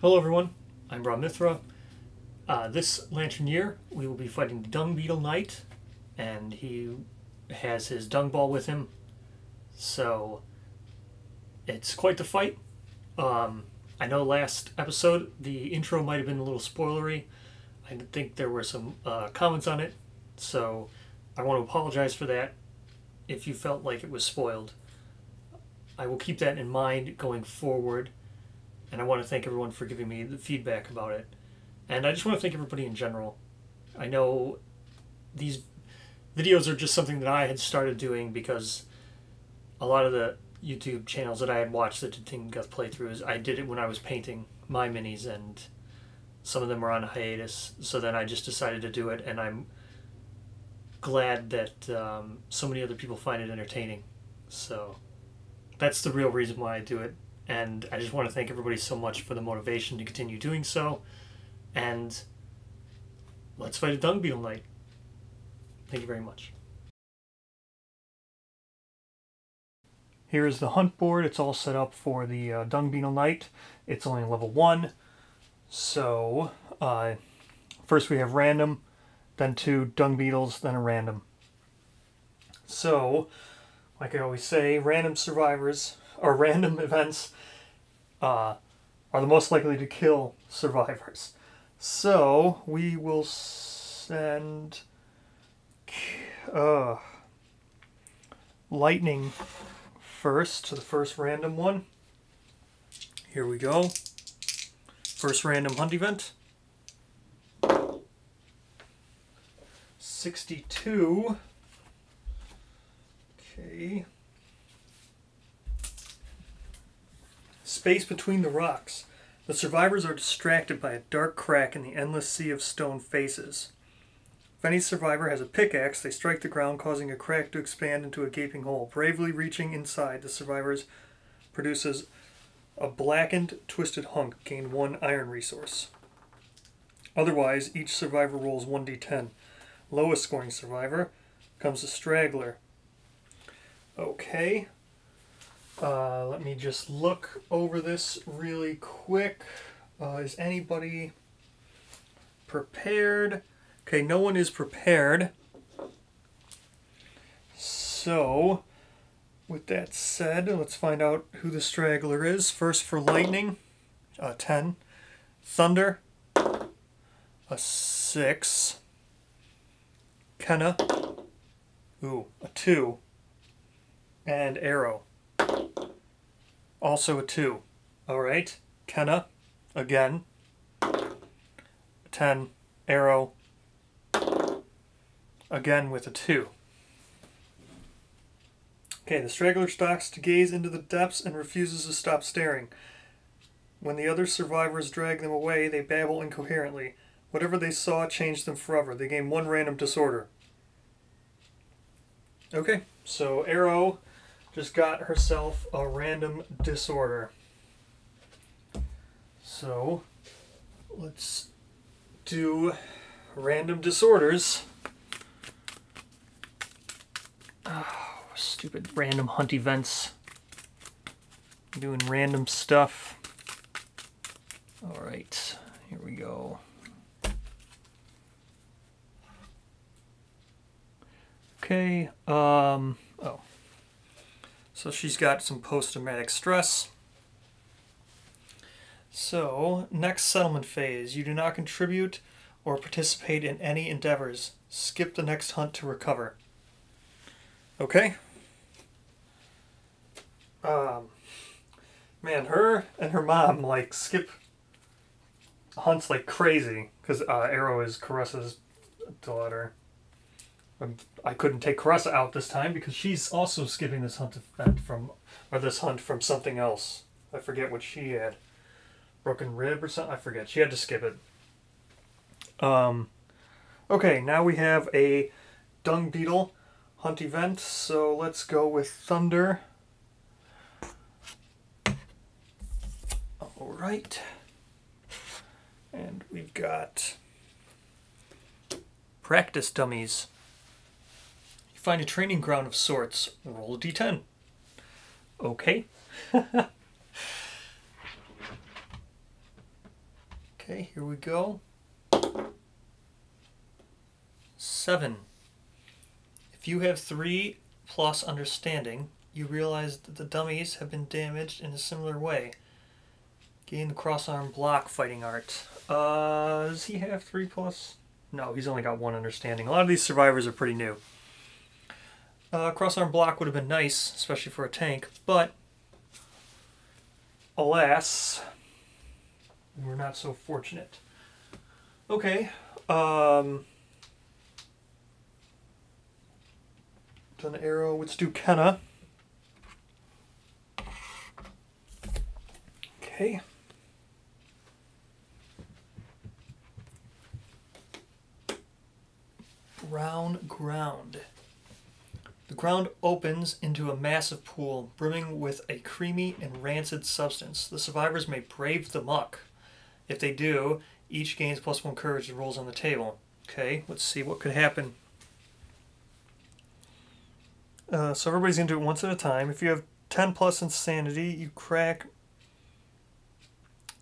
Hello everyone, I'm Ra Mithra. This Lantern Year we will be fighting Dung Beetle Knight, and he has his dung ball with him, so it's quite the fight. I know last episode the intro might have been a little spoilery. I think there were some comments on it, so I want to apologize for that if you felt like it was spoiled. I will keep that in mind going forward. And I want to thank everyone for giving me the feedback about it. And I just want to thank everybody in general. I know these videos are just something that I had started doing because a lot of the YouTube channels that I had watched that did Kingdom Death playthroughs, I did it when I was painting my minis, and some of them are on hiatus. So then I just decided to do it, and I'm glad that so many other people find it entertaining. So that's the real reason why I do it. And I just want to thank everybody so much for the motivation to continue doing so. And let's fight a Dung Beetle Knight. Thank you very much. Here is the hunt board. It's all set up for the Dung Beetle Knight. It's only level 1. So first we have random, then 2 dung beetles, then a random. So, like I always say, random survivors or random events are the most likely to kill survivors. So we will send lightning first to the first random one. Here we go. First random hunt event. 62. Okay. Space between the rocks. The survivors are distracted by a dark crack in the endless sea of stone faces. If any survivor has a pickaxe, they strike the ground, causing a crack to expand into a gaping hole. Bravely reaching inside, the survivors produces a blackened, twisted hunk. Gain 1 iron resource. Otherwise, each survivor rolls 1d10. Lowest scoring survivor becomes a straggler. Okay. Let me just look over this really quick. Is anybody prepared? Okay, no one is prepared. So, with that said, let's find out who the straggler is. First for lightning, 10. Thunder, a 6. Kenna, a 2. And Arrow, also a 2. Alright, Kenna, again, 10, Arrow, again with a 2. Okay, the straggler stops to gaze into the depths and refuses to stop staring. When the other survivors drag them away, they babble incoherently. Whatever they saw changed them forever. They gain 1 random disorder. Okay, so Arrow just got herself a random disorder. So let's do random disorders. Oh, stupid random hunt events. I'm doing random stuff. All right, here we go. Okay, oh. So she's got some post-traumatic stress. So, next settlement phase. You do not contribute or participate in any endeavors. Skip the next hunt to recover. Okay. Man, her and her mom, like, skip hunts like crazy. Because Arrow is Carissa's daughter. I couldn't take Caressa out this time because she's also skipping this hunt event from, or this hunt from something else. I forget what she had. Broken rib or something? I forget. She had to skip it. Okay, now we have a Dung Beetle hunt event, so let's go with Thunder. Alright. And we've got practice dummies. Find a training ground of sorts. Roll a d10. Okay. Here we go. 7. If you have 3+ understanding, you realize that the dummies have been damaged in a similar way. Gain the cross-arm block fighting art. Does he have 3+? No, he's only got 1 understanding. A lot of these survivors are pretty new. Cross-arm block would have been nice, especially for a tank, but alas, we're not so fortunate. Okay, done an arrow. Let's do Kenna. Okay. Brown ground. The ground opens into a massive pool, brimming with a creamy and rancid substance. The survivors may brave the muck. If they do, each gains +1 courage and rolls on the table. Okay, let's see what could happen. So everybody's going to do it once at a time. If you have 10+ insanity, you crack.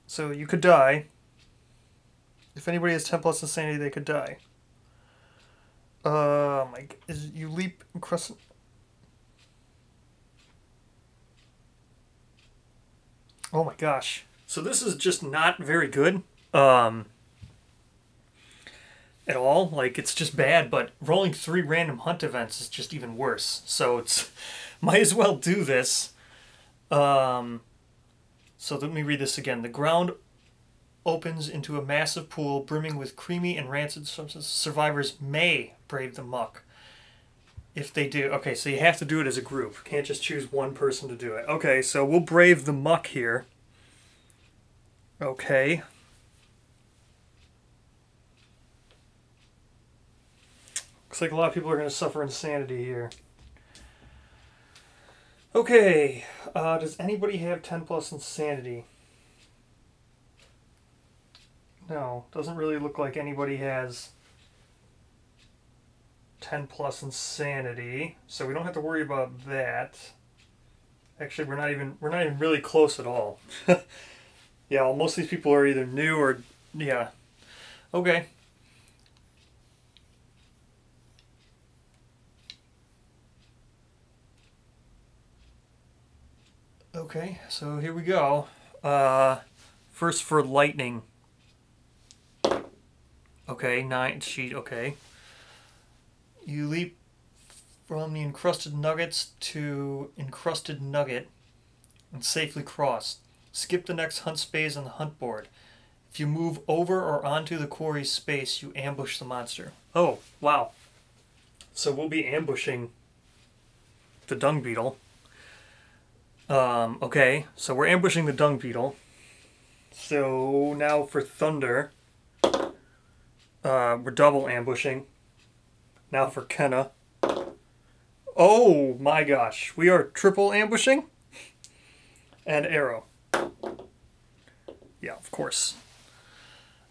So you could die. If anybody has 10+ insanity, they could die. You leap and crescent. Oh my gosh. So this is just not very good at all. Like, it's just bad, but rolling 3 random hunt events is just even worse. So it's, might as well do this. So let me read this again. The ground opens into a massive pool brimming with creamy and rancid substances. Survivors may brave the muck. If they do... Okay, so you have to do it as a group. Can't just choose one person to do it. Okay, so we'll brave the muck here. Okay. Looks like a lot of people are going to suffer insanity here. Okay. Does anybody have 10+ insanity? No, doesn't really look like anybody has 10+ insanity, so we don't have to worry about that. Actually, we're not even really close at all. Yeah, well, most of these people are either new or yeah. Okay. Okay, so here we go. First for lightning. Okay, 9 sheet, okay. You leap from the encrusted nuggets to encrusted nugget and safely cross. Skip the next hunt space on the hunt board. If you move over or onto the quarry space, you ambush the monster. Oh, wow. So we'll be ambushing the dung beetle. Okay, so we're ambushing the dung beetle. So now for thunder. We're double ambushing. Now for Kenna. Oh my gosh. We are triple ambushing. And arrow. Yeah, of course.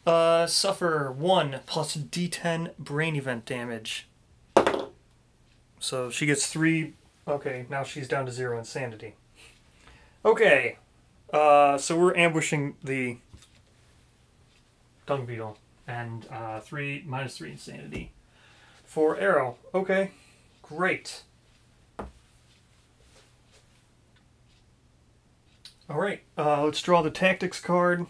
Suffer 1+ D10 brain event damage. So she gets 3. Okay, now she's down to 0 insanity. Okay. So we're ambushing the dung beetle. And minus 3 insanity for arrow. Okay, great. All right, let's draw the tactics card.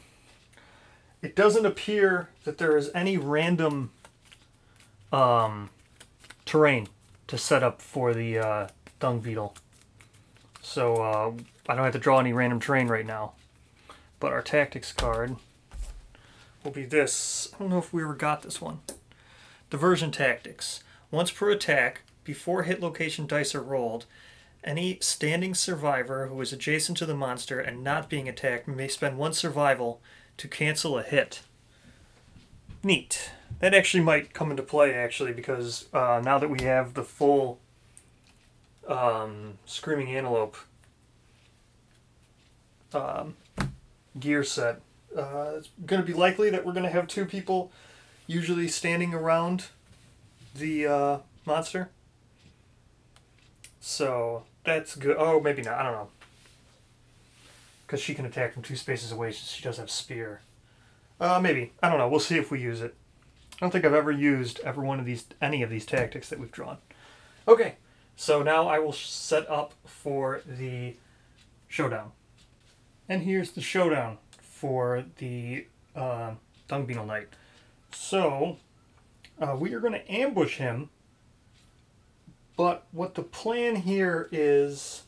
It doesn't appear that there is any random terrain to set up for the dung beetle. So I don't have to draw any random terrain right now. But our tactics card will be this. I don't know if we ever got this one. Diversion tactics. Once per attack, before hit location dice are rolled, any standing survivor who is adjacent to the monster and not being attacked may spend 1 survival to cancel a hit. Neat. That actually might come into play, actually, because now that we have the full Screaming Antelope gear set, it's going to be likely that we're going to have 2 people usually standing around the monster. So that's good. Oh, maybe not. I don't know. Because she can attack from 2 spaces away. She does have spear. Maybe. I don't know. We'll see if we use it. I don't think I've ever used any of these tactics that we've drawn. Okay, so now I will set up for the showdown. And here's the showdown for the Dung Beetle Knight. So we are going to ambush him, but what the plan here is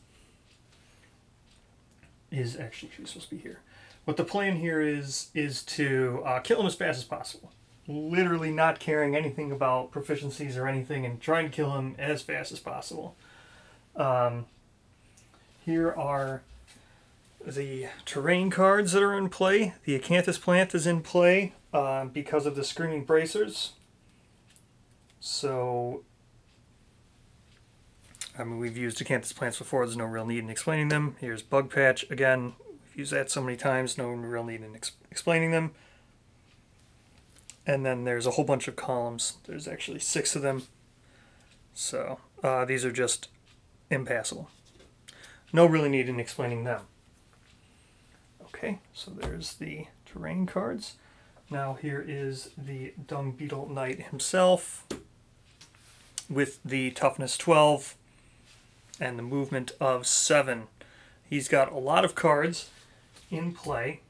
actually, she's supposed to be here. What the plan here is to kill him as fast as possible. Literally not caring anything about proficiencies or anything, and trying to kill him as fast as possible. Here are the terrain cards that are in play. The Acanthus plant is in play because of the Screaming Bracers. So, I mean, we've used Acanthus plants before. There's no real need in explaining them. Here's Bug Patch. Again, we've used that so many times. No real need in explaining them. And then there's a whole bunch of columns. There's actually 6 of them. So, these are just impassable. No really need in explaining them. Okay, so there's the terrain cards. Now here is the Dung Beetle Knight himself with the toughness 12 and the movement of 7. He's got a lot of cards in play.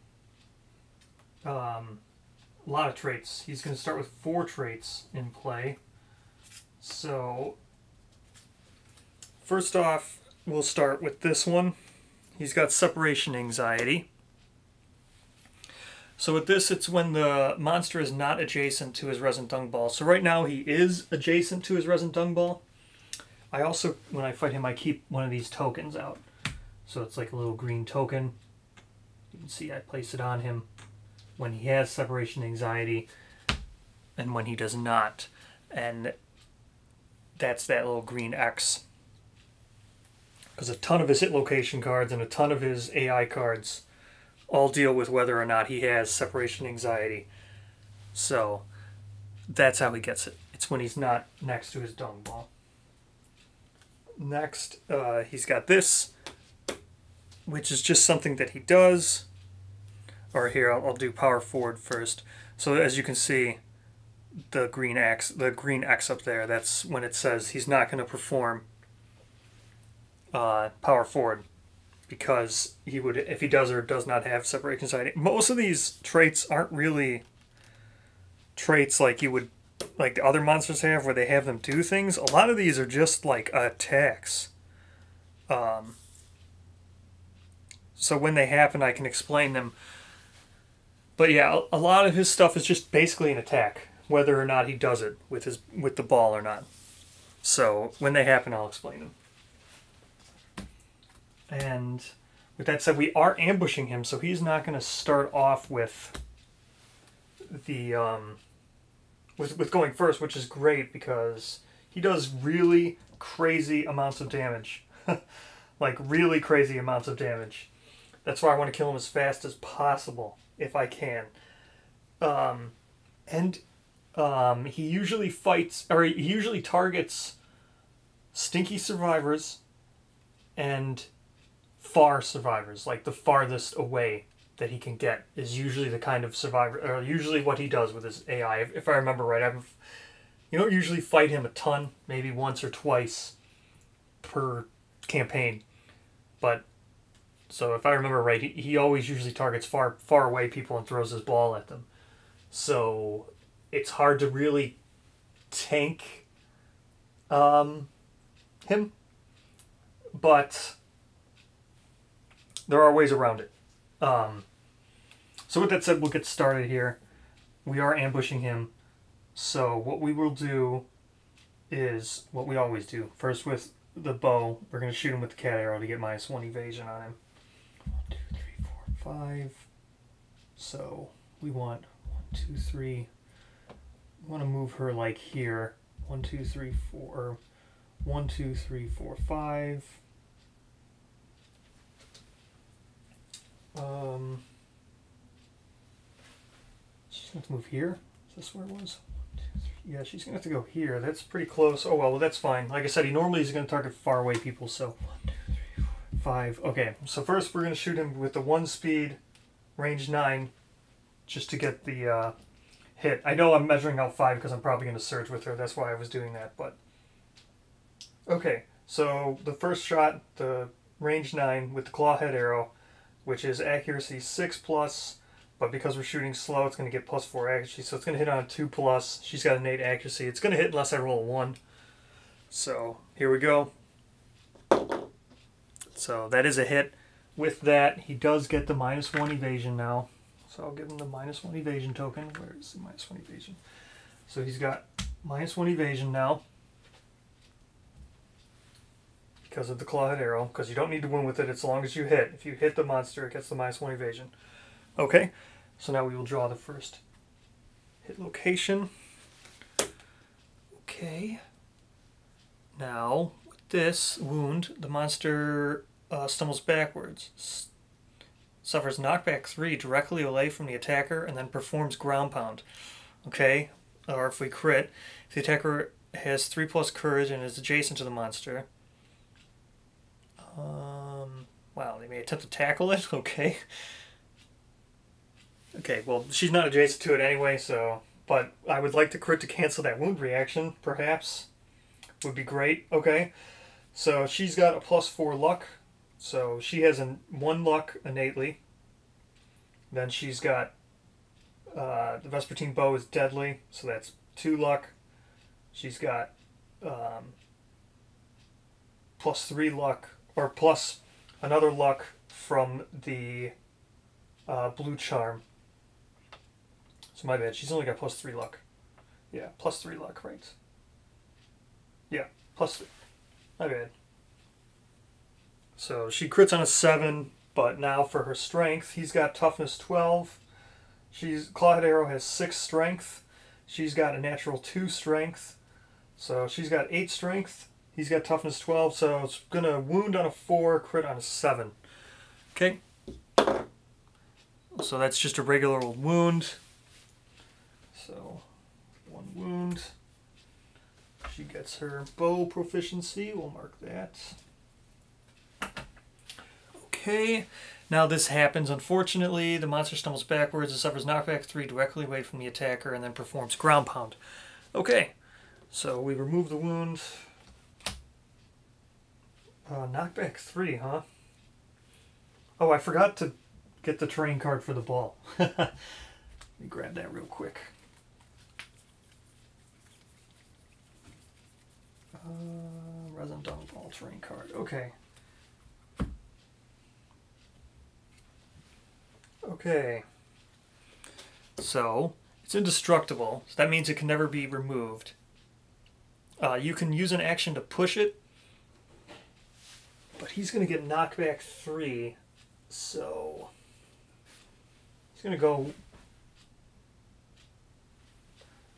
A lot of traits. He's going to start with 4 traits in play. So, first off, we'll start with this one. He's got Separation Anxiety. So with this, it's when the monster is not adjacent to his resin dung ball. So right now he is adjacent to his resin dung ball. I also, when I fight him, I keep one of these tokens out. So it's like a little green token. You can see I place it on him when he has Separation Anxiety and when he does not. And that's that little green X. Because a ton of his hit location cards and a ton of his AI cards all deal with whether or not he has Separation Anxiety. So that's how he gets it. It's when he's not next to his dung ball. Next, he's got this, which is just something that he does. Or here, I'll do power forward first. So as you can see, the green X up there, that's when it says he's not going to perform power forward, because he would, if he does or does not have Separation Anxiety. Most of these traits aren't really traits like you would, like the other monsters have, where they have them do things. A lot of these are just like attacks. So when they happen, I can explain them. But yeah, a lot of his stuff is just basically an attack, whether or not he does it with the ball or not. So when they happen, I'll explain them. And with that said, we are ambushing him, so he's not going to start off with the with going first, which is great because he does really crazy amounts of damage, like really crazy amounts of damage. That's why I want to kill him as fast as possible if I can. He usually fights, or he usually targets stinky survivors and far survivors, like the farthest away that he can get is usually the kind of survivor, or usually what he does with his AI. If I remember right, you don't usually fight him a ton, maybe once or twice per campaign. But so if I remember right, he always usually targets far away people and throws his ball at them. So it's hard to really tank him, but there are ways around it. So with that said, we'll get started here. We are ambushing him. So what we will do is what we always do. First with the bow, we're going to shoot him with the cat arrow to get -1 evasion on him. 1, 2, 3, 4, 5. So we want 1, 2, 3. We want to move her like here. 1, 2, 3, 4. 1, 2, 3, 4, 5. She's going to move here. Is this where it was? 1, 2, 3. Yeah, she's going to have to go here. That's pretty close. Oh, well, that's fine. Like I said, he normally is going to target far away people, so 1, 2, 3, 4, 5. Okay, so first we're going to shoot him with the 1 speed, range 9, just to get the hit. I know I'm measuring out 5 because I'm probably going to surge with her. That's why I was doing that, but... Okay, so the first shot, the range 9 with the Clawhead Arrow, which is accuracy 6+, but because we're shooting slow, it's going to get +4 accuracy, so it's going to hit on a 2+. She's got an 8 accuracy. It's going to hit unless I roll a 1. So here we go. So that is a hit. With that, he does get the -1 evasion now. So I'll give him the -1 evasion token. Where is the -1 evasion? So he's got -1 evasion now. Because of the Clawhead Arrow. Because you don't need to wound with it as long as you hit. If you hit the monster, it gets the -1 evasion. Okay. So now we will draw the first hit location. Okay. Now, with this wound, the monster stumbles backwards. Suffers knockback 3 directly away from the attacker and then performs ground pound. Okay, or if we crit, if the attacker has 3+ courage and is adjacent to the monster. Wow, they may attempt to tackle it. Okay. Okay, well, she's not adjacent to it anyway, so. But I would like to crit to cancel that wound reaction, perhaps. Would be great. Okay, so she's got a +4 luck. So she has an 1 luck innately. Then she's got the Vespertine Bow is deadly, so that's 2 luck. She's got +3 luck, or plus another luck from the Blue Charm. So my bad, she's only got +3 luck. Yeah, +3 luck, right? Yeah, +3. My bad. So she crits on a 7, but now for her strength, he's got toughness 12. Clawhead Arrow has 6 strength. She's got a natural 2 strength. So she's got 8 strength. He's got toughness 12, so it's going to wound on a 4, crit on a 7. Okay. So that's just a regular old wound. So 1 wound. She gets her bow proficiency. We'll mark that. Okay, now this happens. Unfortunately, the monster stumbles backwards and suffers knockback 3 directly away from the attacker and then performs ground pound. Okay, so we remove the wound. Knockback 3, huh? Oh, I forgot to get the terrain card for the ball. Let me grab that real quick. Resin Dung Ball terrain card. Okay. Okay, so it's indestructible, so that means it can never be removed. You can use an action to push it, but he's going to get knockback 3, so he's going to go...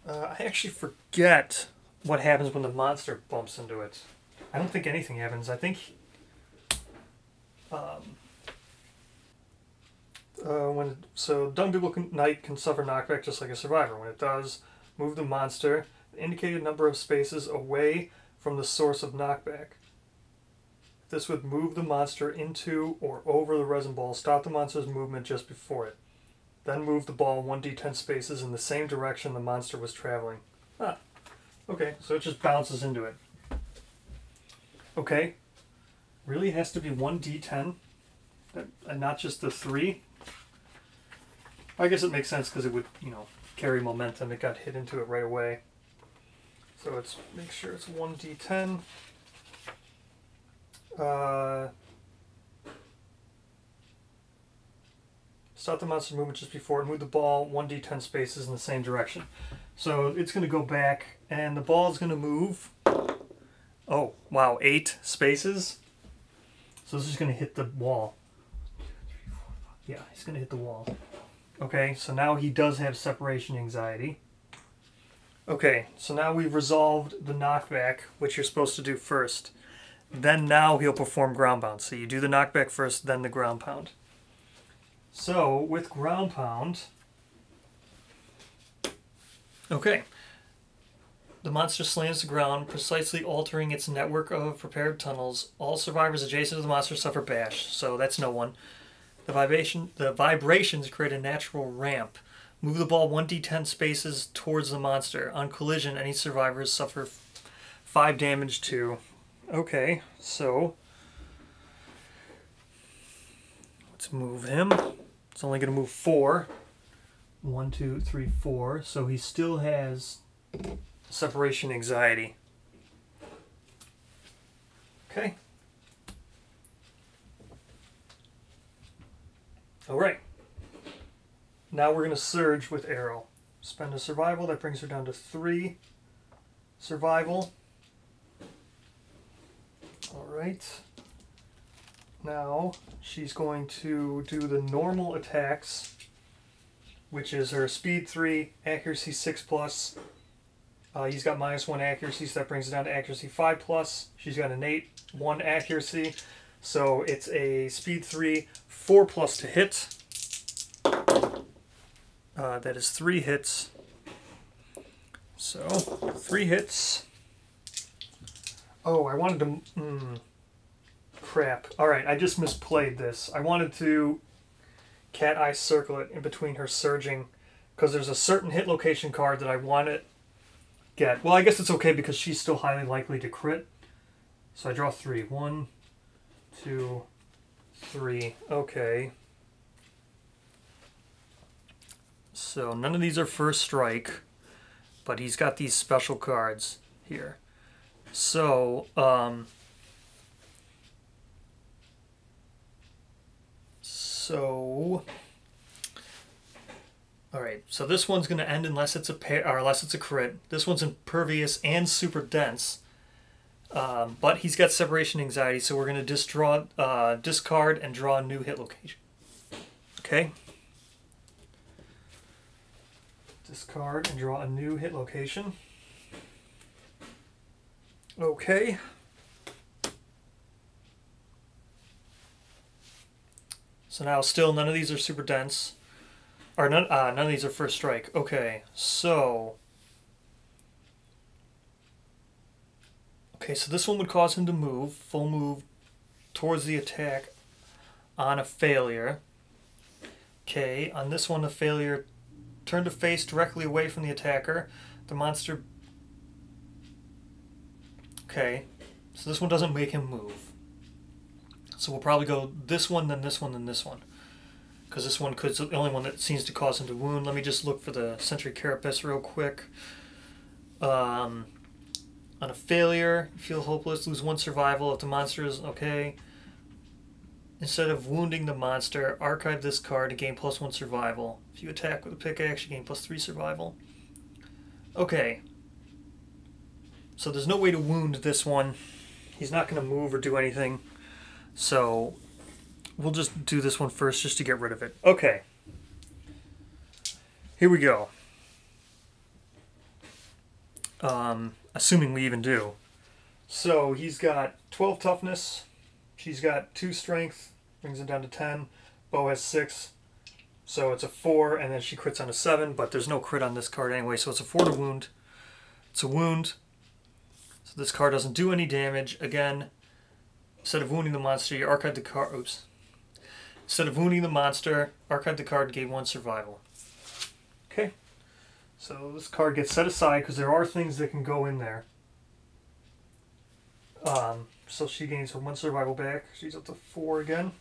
I actually forget what happens when the monster bumps into it. I don't think anything happens. I think... So Dung Beetle Knight can suffer knockback just like a survivor. When it does, move the monster the indicated number of spaces away from the source of knockback. This would move the monster into or over the resin ball, stop the monster's movement just before it. Then move the ball 1d10 spaces in the same direction the monster was traveling. Ah, okay, so it just bounces into it. Okay, really has to be 1d10 and not just the 3. I guess it makes sense because it would, you know, carry momentum. It got hit into it right away. So let's make sure it's 1d10. Stop the monster's movement just before it. Move the ball 1d10 spaces in the same direction. So it's going to go back, and the ball is going to move. Oh, wow, 8 spaces. So this is going to hit the wall. Yeah, he's going to hit the wall. Okay, so now he does have separation anxiety. Okay, so now we've resolved the knockback, which you're supposed to do first. Then now he'll perform ground pound. So you do the knockback first, then the ground pound. So with ground pound, okay, the monster slams the ground, precisely altering its network of prepared tunnels. All survivors adjacent to the monster suffer bash, so that's no one. The vibrations create a natural ramp. Move the ball 1d10 spaces towards the monster. On collision, any survivors suffer 5 damage to... Okay, so... let's move him. It's only going to move 4. 1, 2, 3, 4. So he still has separation anxiety. Okay. Alright. Now we're going to surge with Arrow. Spend a survival. That brings her down to 3. Survival. Alright. Now she's going to do the normal attacks, which is her speed 3, accuracy 6+. He's got -1 accuracy, so that brings it down to accuracy 5+. She's got an 8-1 accuracy, so it's a speed 3, 4+ to hit. That is 3 hits. So 3 hits. Oh, I wanted to... crap. Alright, I just misplayed this. I wanted to cat eye circle it in between her surging, because there's a certain hit location card that I want to get. Well, I guess it's okay because she's still highly likely to crit. So I draw 3. 1, 2, 3. Okay. So none of these are first strike, but he's got these special cards here. So, alright, so this one's going to end unless it's a pair, or unless it's a crit. This one's impervious and super dense, but he's got separation anxiety, so we're going to discard and draw a new hit location. Okay. Discard and draw a new hit location. Okay. So now still none of these are super dense, or none of these are first strike. Okay, so... okay, so this one would cause him to move, full move towards the attack on a failure. Okay, on this one the failure, turn to face directly away from the attacker. The monster... okay, so this one doesn't make him move. So we'll probably go this one, then this one, then this one. Because this one could, it's the only one that seems to cause him to wound. Let me just look for the Sentry Carapace real quick. On a failure, feel hopeless, lose 1 survival if the monster is okay. Instead of wounding the monster, archive this card to gain +1 survival. If you attack with a pickaxe, you gain +3 survival. Okay. So there's no way to wound this one. He's not going to move or do anything. So we'll just do this one first just to get rid of it. Okay. Here we go. Assuming we even do. So he's got 12 toughness. She's got 2 strength. Brings it down to 10. Bow has 6. So it's a 4, and then she crits on a 7, but there's no crit on this card anyway, so it's a 4 to wound. It's a wound. So this card doesn't do any damage. Again... instead of wounding the monster, you archive the card. Oops. Instead of wounding the monster, archive the card and gain 1 survival. Okay. So this card gets set aside because there are things that can go in there. So she gains her 1 survival back. She's up to 4 again.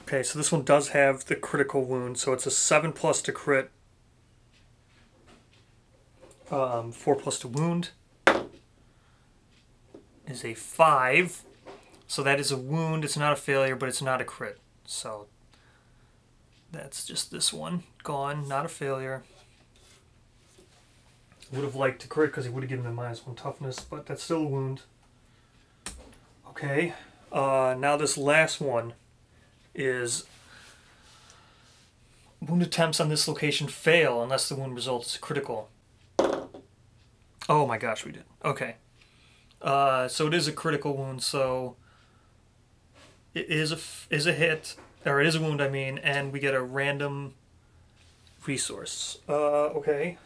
Okay, so this one does have the critical wound, so it's a 7+ to crit, 4+ to wound. Is a 5, so that is a wound. It's not a failure, but it's not a crit. So that's just this one gone, not a failure. Would have liked to crit because he would have given him -1 toughness, but that's still a wound. Okay, now this last one is wound attempts on this location fail unless the wound result is critical. Oh my gosh, we did. Okay. So it is a critical wound, so it is a hit, or it is a wound, I mean, and we get a random resource. Okay.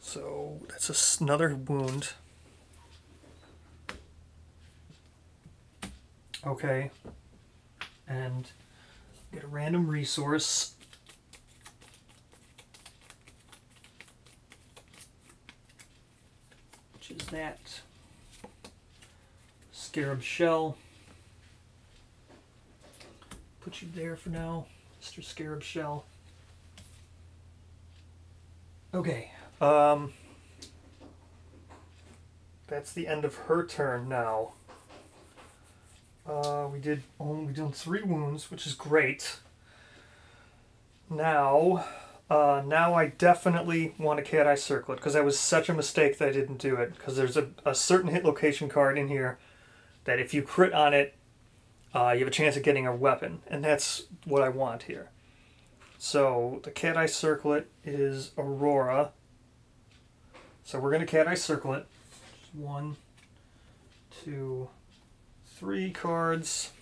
So that's another wound. Okay. And get a random resource. that. Scarab Shell. Put you there for now, Mr. Scarab Shell. Okay. That's the end of her turn now. We did 3 wounds, which is great. Now, I definitely want to Cat Eye Circlet, because that was such a mistake that I didn't do it. Because there's a certain hit location card in here that if you crit on it, you have a chance of getting a weapon, and that's what I want here. So the Cat Eye Circlet is Aurora. So we're gonna Cat Eye Circlet. 1, 2, 3 cards.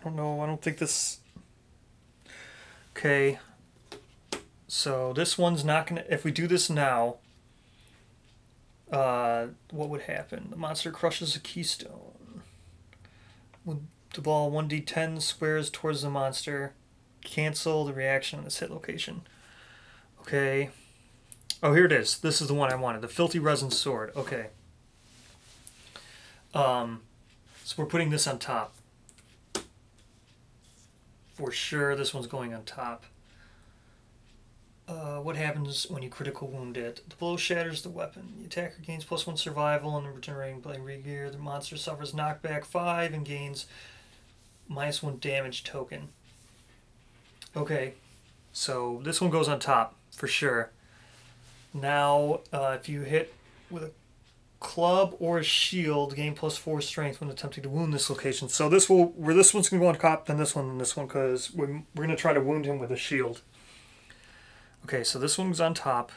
I don't know, I don't think this... Okay, so this one's not gonna... If we do this now, what would happen? The monster crushes a keystone. When the ball 1d10 squares towards the monster, cancel the reaction on this hit location. Okay. Oh, here it is. This is the one I wanted. The Filthy Resin Sword. Okay. So we're putting this on top. For sure, this one's going on top. What happens when you critical wound it? The blow shatters the weapon. The attacker gains +1 survival and regenerating blade regear. The monster suffers knockback 5 and gains -1 damage token. Okay. So this one goes on top, for sure. Now, if you hit with a club or a shield, gain +4 strength when attempting to wound this location. So this will, where this one's going to go on top, then this one, and this one, because we're going to try to wound him with a shield. Okay, so this one's on top,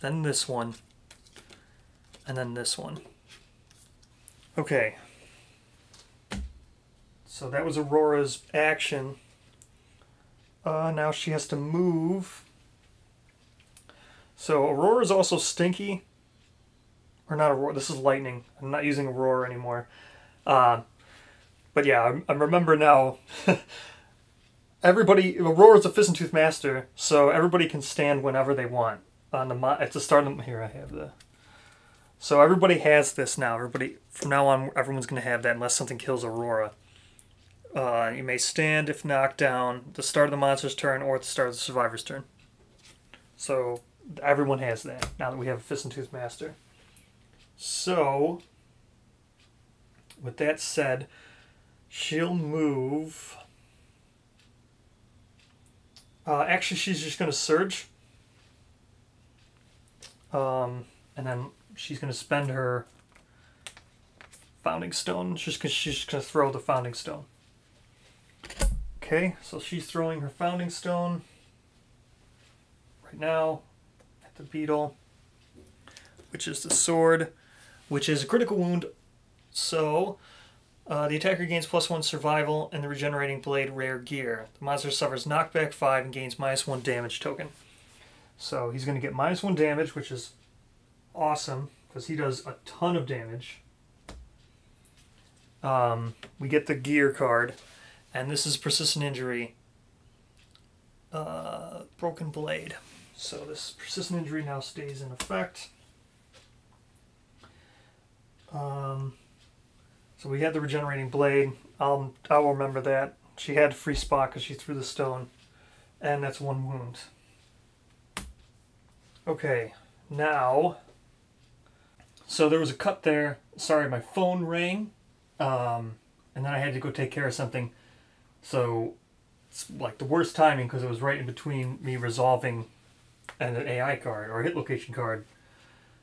then this one, and then this one. Okay. So that was Aurora's action. Now she has to move... So Aurora's also stinky, or not Aurora, this is Lightning. I'm not using Aurora anymore. But yeah, I remember now, everybody, Aurora's a Fist and Tooth Master, so everybody can stand whenever they want. On the at the start of, here I have the, so everybody has this now. Everybody, from now on, everyone's going to have that unless something kills Aurora. You may stand if knocked down at the start of the monster's turn or at the start of the survivor's turn. So... everyone has that, now that we have a Fist and Tooth Master. So, with that said, she'll move... actually, she's just going to Surge. And then she's going to spend her Founding Stone. She's just going to throw the Founding Stone. Okay, so she's throwing her Founding Stone right now. The beetle, which is the sword, which is a critical wound. So the attacker gains +1 survival and the regenerating blade rare gear. The monster suffers knockback 5 and gains -1 damage token. So he's going to get -1 damage, which is awesome because he does a ton of damage. We get the gear card, and this is persistent injury, broken blade. So this persistent injury now stays in effect. So we had the regenerating blade. I'll remember that. She had a free spot because she threw the stone. And that's 1 wound. Okay, now... So there was a cut there. Sorry, my phone rang. And then I had to go take care of something. So it's like the worst timing because it was right in between me resolving... and an AI card, or a hit location card.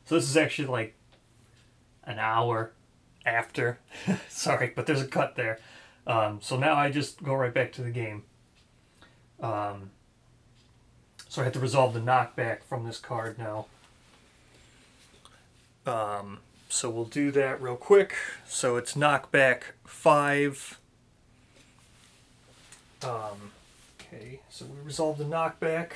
So this is actually like an hour after. Sorry, but there's a cut there. So now I just go right back to the game. So I have to resolve the knockback from this card now. So we'll do that real quick. So it's knockback 5. Okay, so we resolve the knockback.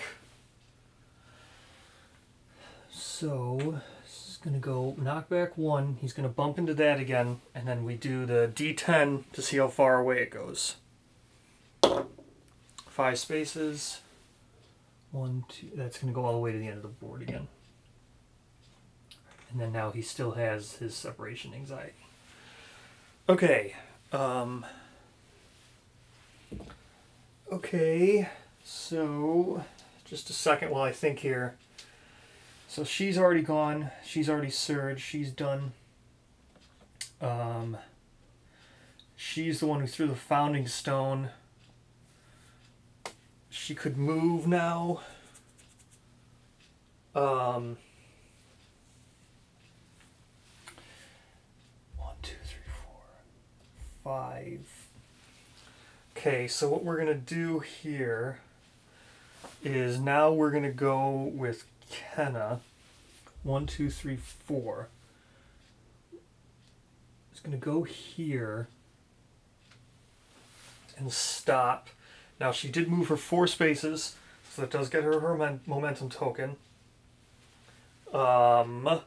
So, this is going to go knockback 1, he's going to bump into that again, and then we do the D10 to see how far away it goes. 5 spaces, 1, 2, that's going to go all the way to the end of the board again. And then now he still has his separation anxiety. Okay. Okay, so just a second while I think here. So she's already gone. She's already surged. She's done. She's the one who threw the Founding Stone. She could move now. One, two, three, four, five. Okay, so what we're going to do here is now we're going to go with Kenna. One, two, three, four. It's going to go here and stop. Now she did move her 4 spaces, so that does get her momentum token. We're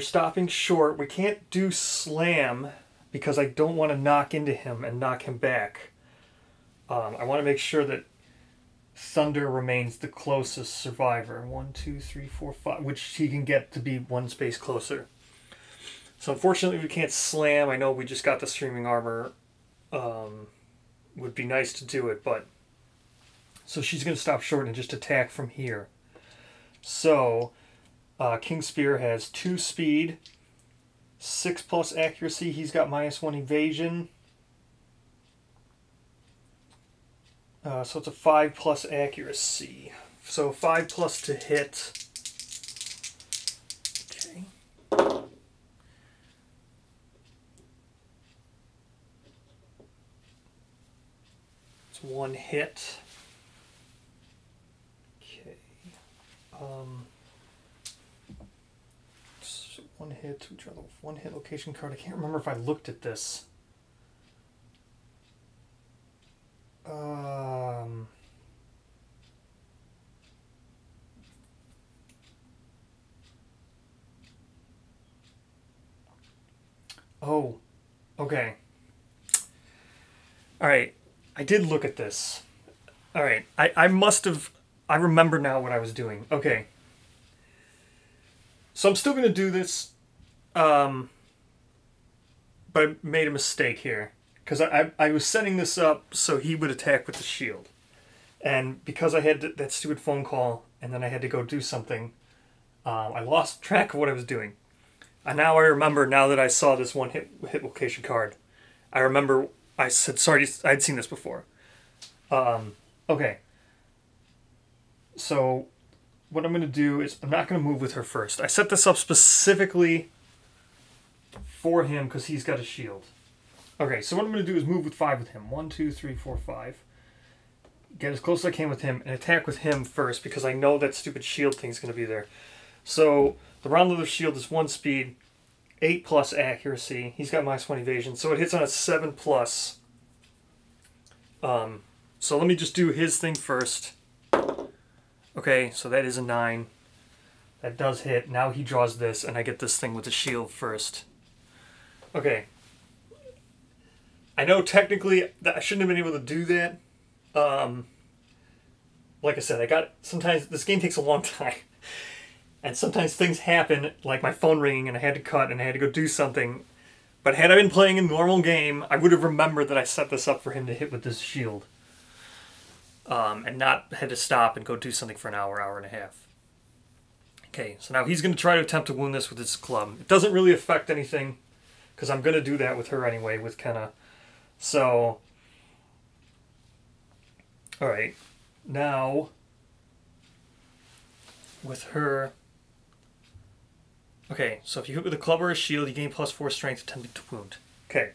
stopping short. We can't do slam because I don't want to knock into him and knock him back. I want to make sure that Thunder remains the closest survivor. 1, 2, 3, 4, 5, which he can get to be 1 space closer. So unfortunately we can't slam. I know we just got the Streaming Armor. Would be nice to do it, but... So she's going to stop short and just attack from here. So, King Spear has 2 speed, 6 plus accuracy. He's got -1 evasion. So it's a 5 plus accuracy. So 5 plus to hit. Okay. It's 1 hit. Okay. So 1 hit, 2 draw the 1 hit location card. I can't remember if I looked at this. Oh, okay. All right. I did look at this. All right. I must have... I remember now what I was doing. Okay. So I'm still going to do this. But I made a mistake here. Because I was setting this up so he would attack with the shield. And because I had that stupid phone call and then I had to go do something, I lost track of what I was doing. And now I remember, now that I saw this 1 hit location card, I remember I said, sorry, I'd seen this before. Okay. So what I'm going to do is I'm not going to move with her first. I set this up specifically for him because he's got a shield. Okay, so what I'm going to do is move with 5 with him. 1, 2, 3, 4, 5. Get as close as I can with him and attack with him first because I know that stupid shield thing's going to be there. So the round leather shield is 1 speed, 8 plus accuracy. He's got -1 evasion, so it hits on a 7 plus. So let me just do his thing first. Okay, so that is a 9. That does hit. Now he draws this, and I get this thing with the shield first. Okay. I know technically that I shouldn't have been able to do that. Like I said, I got... Sometimes this game takes a long time. And sometimes things happen, like my phone ringing and I had to cut and I had to go do something. But had I been playing a normal game, I would have remembered that I set this up for him to hit with this shield. And not had to stop and go do something for an hour, hour and a half. Okay, so now he's going to try to attempt to wound this with his club. It doesn't really affect anything, because I'm going to do that with her anyway, with Kenna. So, all right, now with her, okay, so if you hit with a club or a shield, you gain +4 strength attempting to wound. Okay,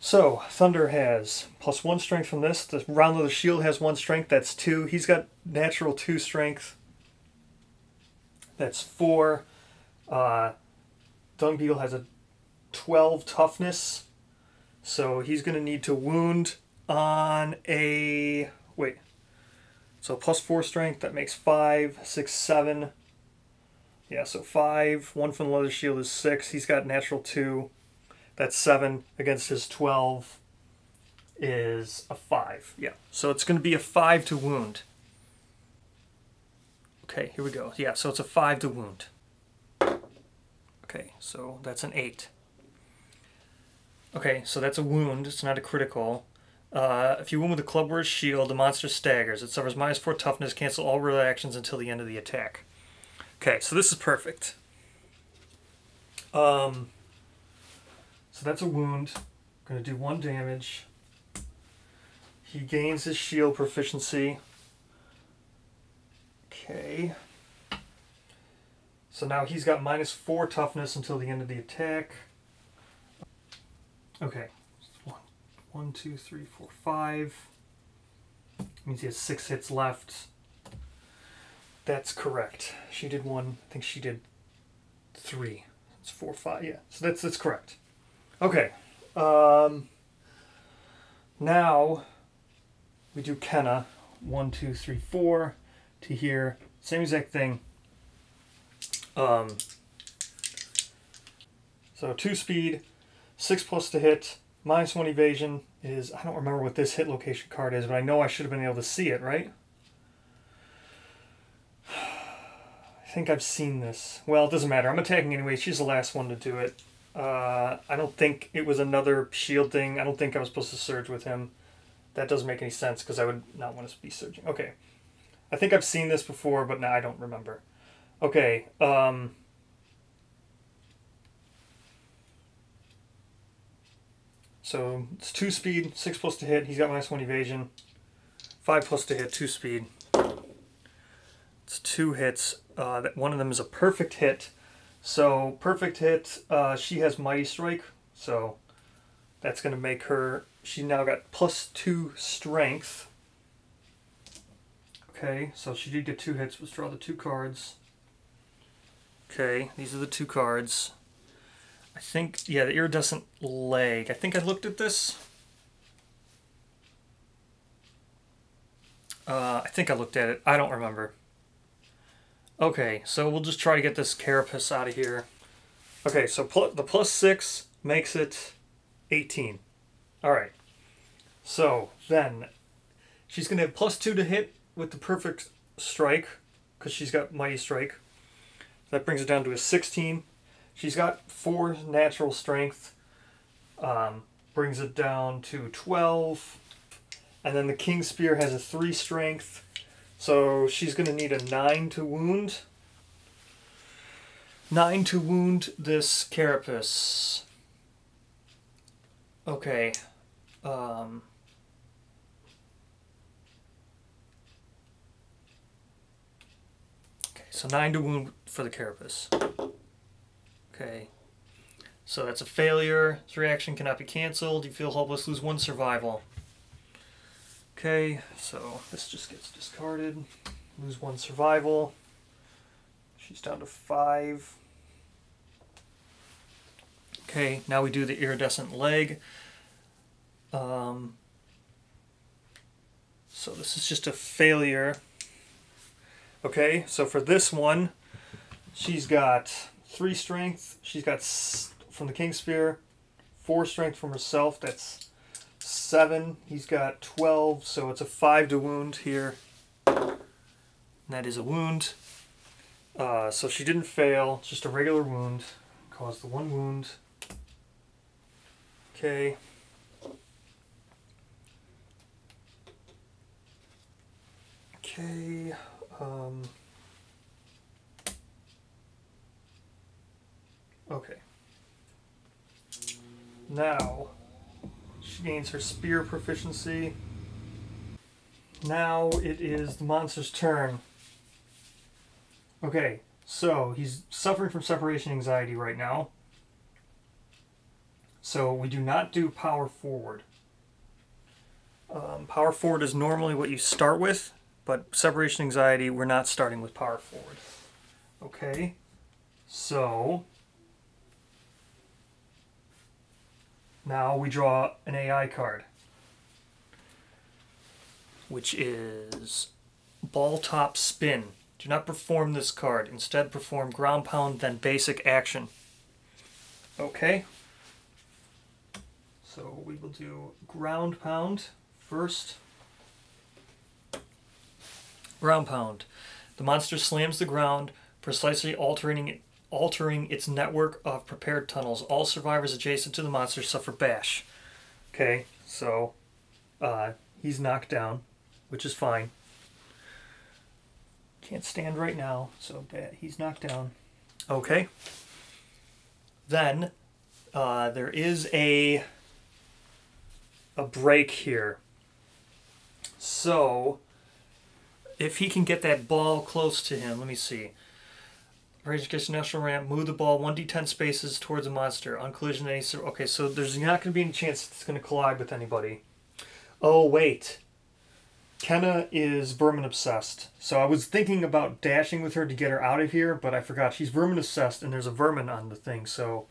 so Thunder has +1 strength from this. The round of the shield has 1 strength, that's 2. He's got natural 2 strength, that's 4. Dung Beetle has a 12 toughness. So he's going to need to wound on a, wait, so +4 strength, that makes 5, 6, 7. Yeah, so 5, 1 from the leather shield is 6. He's got natural 2, that's 7, against his 12 is a 5. Yeah, so it's going to be a 5 to wound. Okay, here we go. Yeah, so it's a 5 to wound. Okay, so that's an 8. Okay, so that's a wound. It's not a critical. If you wound with a club or a shield, the monster staggers. It suffers -4 toughness. Cancel all reactions until the end of the attack. Okay, so this is perfect. So that's a wound. I'm going to do 1 damage. He gains his shield proficiency. Okay. So now he's got -4 toughness until the end of the attack. Okay. 1, 2, 3, 4, 5. It means he has 6 hits left. That's correct. She did 1. I think she did 3. It's 4, 5. Yeah. So that's correct. Okay. Now we do Kenna. 1, 2, 3, 4 to here. Same exact thing. So 2 speed, 6 plus to hit, -1 evasion is, I don't remember what this hit location card is, but I know I should have been able to see it, right? I think I've seen this. Well, it doesn't matter. I'm attacking anyway. She's the last one to do it. I don't think it was another shield thing. I don't think I was supposed to surge with him. That doesn't make any sense because I would not want to be surging. Okay. I think I've seen this before, but now I don't remember. Okay, so it's 2 speed, 6 plus to hit, he's got -1 evasion, 5 plus to hit, 2 speed. It's 2 hits, one of them is a perfect hit. So perfect hit, she has Mighty Strike, so that's going to make her, she now got +2 strength. Okay, so she did get 2 hits, let's draw the 2 cards. Okay, these are the 2 cards. I think, yeah, the iridescent leg. I think I looked at this. I think I looked at it. I don't remember. Okay, so we'll just try to get this carapace out of here. Okay, so the +6 makes it 18. All right. So then she's going to have +2 to hit with the perfect strike because she's got Mighty Strike. That brings it down to a 16. She's got 4 natural strength, brings it down to 12. And then the King's Spear has a 3 strength, so she's going to need a 9 to wound. 9 to wound this carapace. Okay. So 9 to wound for the carapace. Okay, so that's a failure. This reaction cannot be canceled. You feel helpless, lose 1 survival. Okay, so this just gets discarded. Lose 1 survival. She's down to 5. Okay, now we do the iridescent leg. So this is just a failure. Okay, so for this one, she's got 3 strength. She's got from the King's Spear, 4 strength from herself. That's 7. He's got 12, so it's a 5 to wound here. And that is a wound. So she didn't fail. It's just a regular wound. Caused the 1 wound. Okay. Okay. Okay. Now, she gains her spear proficiency. Now it is the monster's turn. Okay, so he's suffering from separation anxiety right now. So we do not do power forward. Power forward is normally what you start with. But separation anxiety, we're not starting with power forward. Okay, so now we draw an AI card, which is Ball Top Spin. Do not perform this card. Instead, perform Ground Pound, then Basic Action. Okay, so we will do Ground Pound first. Ground Pound. The monster slams the ground, precisely altering its network of prepared tunnels. All survivors adjacent to the monster suffer bash. Okay, so he's knocked down, which is fine. Can't stand right now, so he's knocked down. Okay. Then there is a break here. So if he can get that ball close to him, let me see. Rage against the National Ramp, move the ball 1d10 spaces towards a monster. On collision, any... Okay, so there's not going to be any chance it's going to collide with anybody. Oh, wait. Kenna is vermin obsessed. So I was thinking about dashing with her to get her out of here, but I forgot she's vermin obsessed and there's a vermin on the thing, so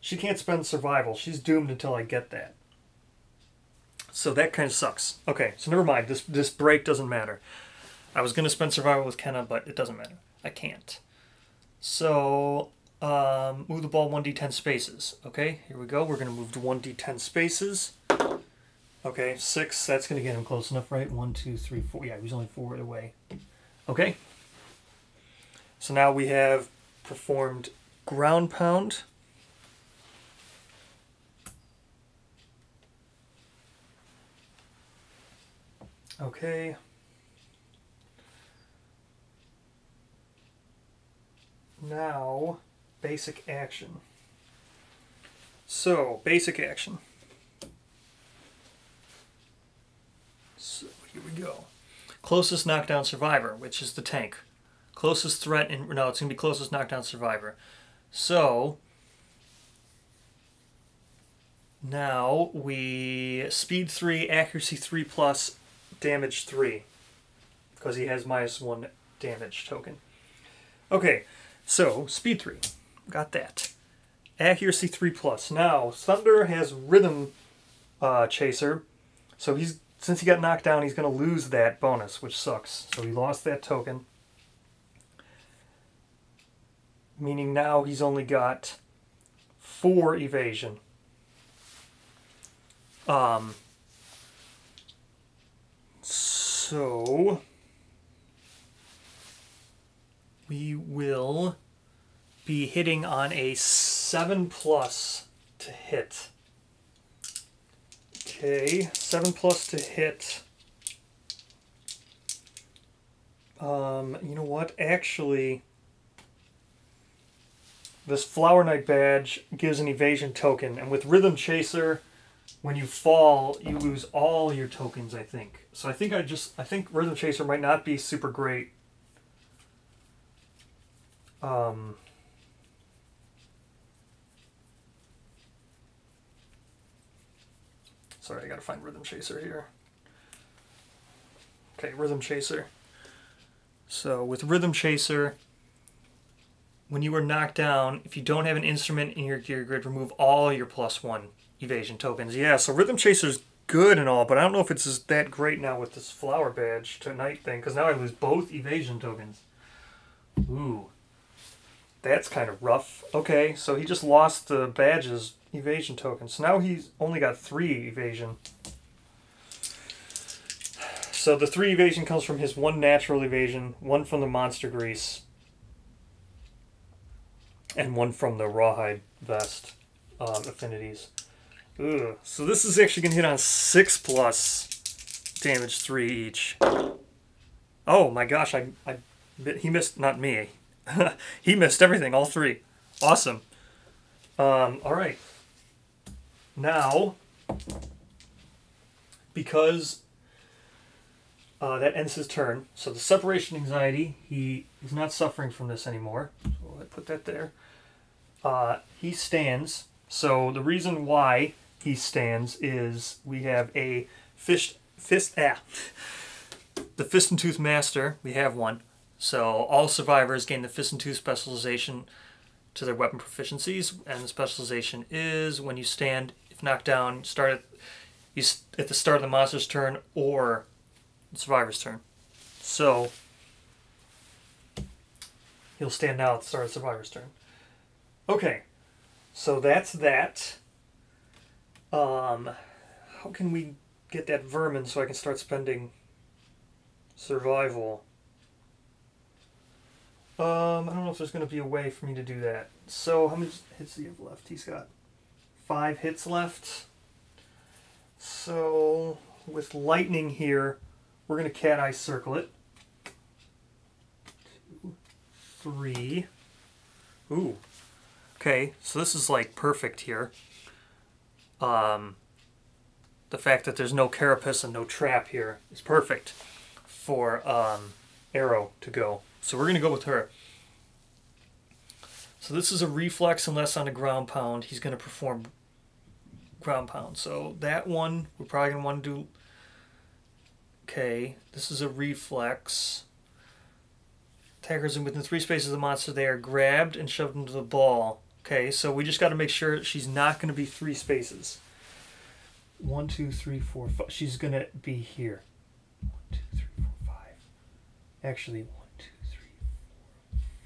she can't spend survival. She's doomed until I get that. So that kind of sucks. Okay, so never mind. This break doesn't matter. I was going to spend survival with Kenna, but it doesn't matter. I can't. So, move the ball 1d10 spaces. Okay, here we go. We're going to move to 1d10 spaces. Okay, 6. That's going to get him close enough, right? 1, 2, 3, 4. Yeah, he's only 4 away. Okay. So now we have performed ground pound. Okay. Now, basic action. So, basic action. So, here we go. Closest knockdown survivor, which is the tank. Closest threat, and no, it's going to be closest knockdown survivor. So, now we speed 3, accuracy 3 plus, damage 3. Because he has -1 damage token. Okay. So, speed 3. Got that. Accuracy 3 plus. Now, Thunder has Rhythm Chaser. So, since he got knocked down, he's going to lose that bonus, which sucks. So, he lost that token. Meaning now he's only got 4 evasion. So... we will be hitting on a 7 plus to hit. Okay, 7 plus to hit. You know what? Actually, this Flower Knight badge gives an evasion token. And with Rhythm Chaser, when you fall, you lose all your tokens, I think. So I think Rhythm Chaser might not be super great. Sorry, I gotta find Rhythm Chaser here. Okay, Rhythm Chaser. So with Rhythm Chaser, when you are knocked down, if you don't have an instrument in your gear grid, remove all your +1 evasion tokens. Yeah, so Rhythm Chaser's good and all, but I don't know if it's that great now with this flower badge tonight thing, because now I lose both evasion tokens. Ooh. That's kind of rough. Okay, so he just lost the badge's evasion token. So now he's only got 3 evasion. So the 3 evasion comes from his 1 natural evasion, 1 from the Monster Grease, and 1 from the Rawhide Vest affinities. Ugh. So this is actually going to hit on 6 plus damage 3 each. Oh my gosh, he missed, not me. He missed everything, all 3. Awesome. All right. Now, because that ends his turn, so the separation anxiety, he is not suffering from this anymore. So I put that there. He stands. So the reason why he stands is we have a the Fist and Tooth Master. We have one. So all survivors gain the Fist and Tooth specialization to their weapon proficiencies, and the specialization is when you stand, if knocked down, at the start of the monster's turn or the survivor's turn. So he'll stand now at the start of the survivor's turn. Okay, so that's that. How can we get that vermin so I can start spending survival? I don't know if there's going to be a way for me to do that. So how many hits do you have left? He's got 5 hits left. So with lightning here, we're going to Cat Eye Circle it. 2, 3. Ooh. Okay, so this is like perfect here. The fact that there's no carapace and no trap here is perfect for Arrow to go. So we're going to go with her. So this is a reflex unless on a ground pound. He's going to perform ground pound. So that one, we're probably going to want to do... Okay, this is a reflex. Attackers in within 3 spaces of the monster, they are grabbed and shoved into the ball. Okay, so we just got to make sure that she's not going to be 3 spaces. 1, 2, 3, 4, 5. She's going to be here. 1, 2, 3, 4, 5. Actually, 1, 2, 3,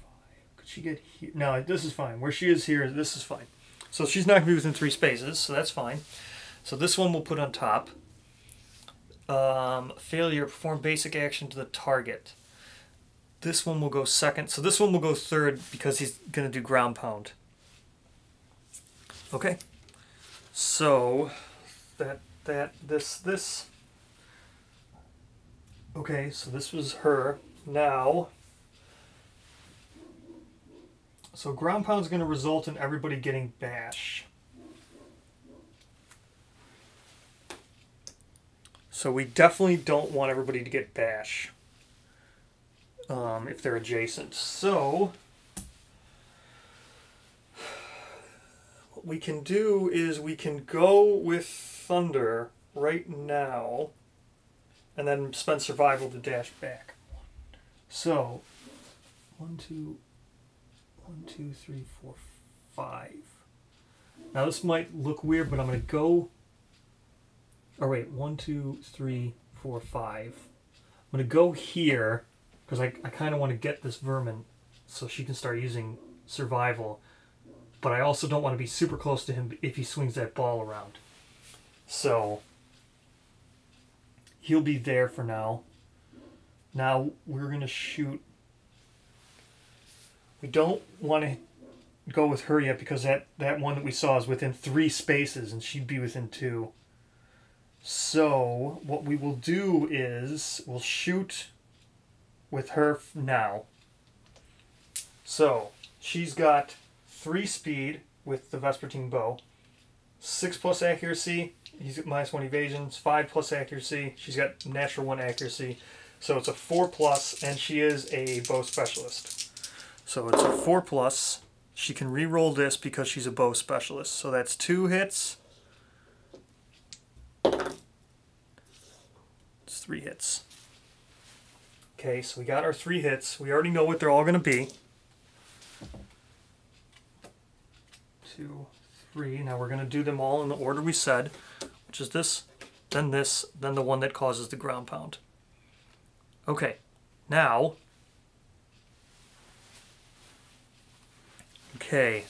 4, 5. Could she get here? No, this is fine. Where she is here, this is fine. So she's not going to be within 3 spaces, so that's fine. So this one we'll put on top. Failure, perform basic action to the target. This one will go second. So this one will go third because he's going to do ground pound. Okay. So... This. Okay, so this was her. Now, so ground pound is going to result in everybody getting bash. So we definitely don't want everybody to get bash if they're adjacent. So what we can do is we can go with Thunder right now, and then spend survival to dash back. So, 1, 2, 1, 2, 3, 4, 5. Now this might look weird, but I'm going to go... Oh wait, 1, 2, 3, 4, 5. I'm going to go here, because I kind of want to get this vermin so she can start using survival, but I also don't want to be super close to him if he swings that ball around. So he'll be there for now. Now we're going to shoot. We don't want to go with her yet because that one that we saw is within 3 spaces and she'd be within 2. So what we will do is we'll shoot with her now. So she's got 3 speed with the Vespertine Bow, 6 plus accuracy. He's got -1 evasions, 5 plus accuracy. She's got natural 1 accuracy. So it's a 4+, and she is a bow specialist. So it's a 4+. She can re-roll this because she's a bow specialist. So that's 2 hits. It's 3 hits. Okay, so we got our 3 hits. We already know what they're all going to be. 2, 3. Now we're going to do them all in the order we said, which is this, then the one that causes the ground pound. Okay, now, okay,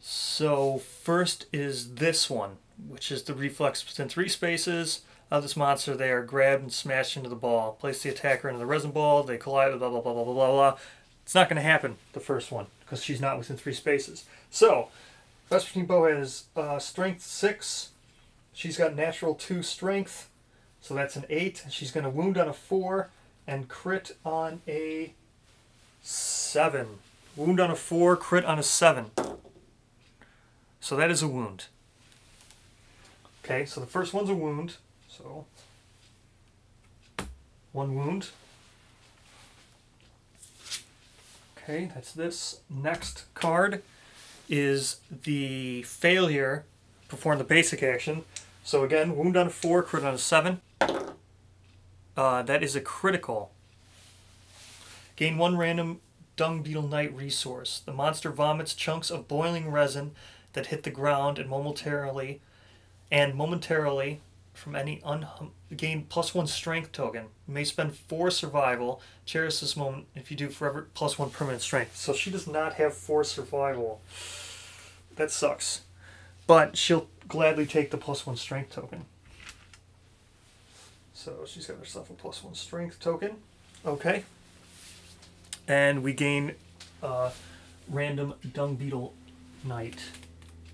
so first is this one, which is the reflex within 3 spaces of this monster. They are grabbed and smashed into the ball. Place the attacker into the resin ball. They collide, blah, blah, blah, blah, blah, blah, blah. It's not going to happen, the first one, because she's not within 3 spaces. So... Vespertine Bow has strength 6. She's got natural 2 strength, so that's an 8. She's going to wound on a 4 and crit on a 7. Wound on a 4, crit on a 7. So that is a wound. Okay, so the first one's a wound. So 1 wound. Okay, that's this. Next card is the failure, perform the basic action. So again, wound on a 4, crit on a 7. That is a critical. Gain 1 random Dung Beetle Knight resource. The monster vomits chunks of boiling resin that hit the ground and momentarily from any gain +1 strength token. You may spend 4 survival. Cherish this moment. If you do, forever +1 permanent strength. So she does not have 4 survival. That sucks. But she'll gladly take the +1 strength token. So she's got herself a +1 strength token. Okay. and we gain a random Dung Beetle Knight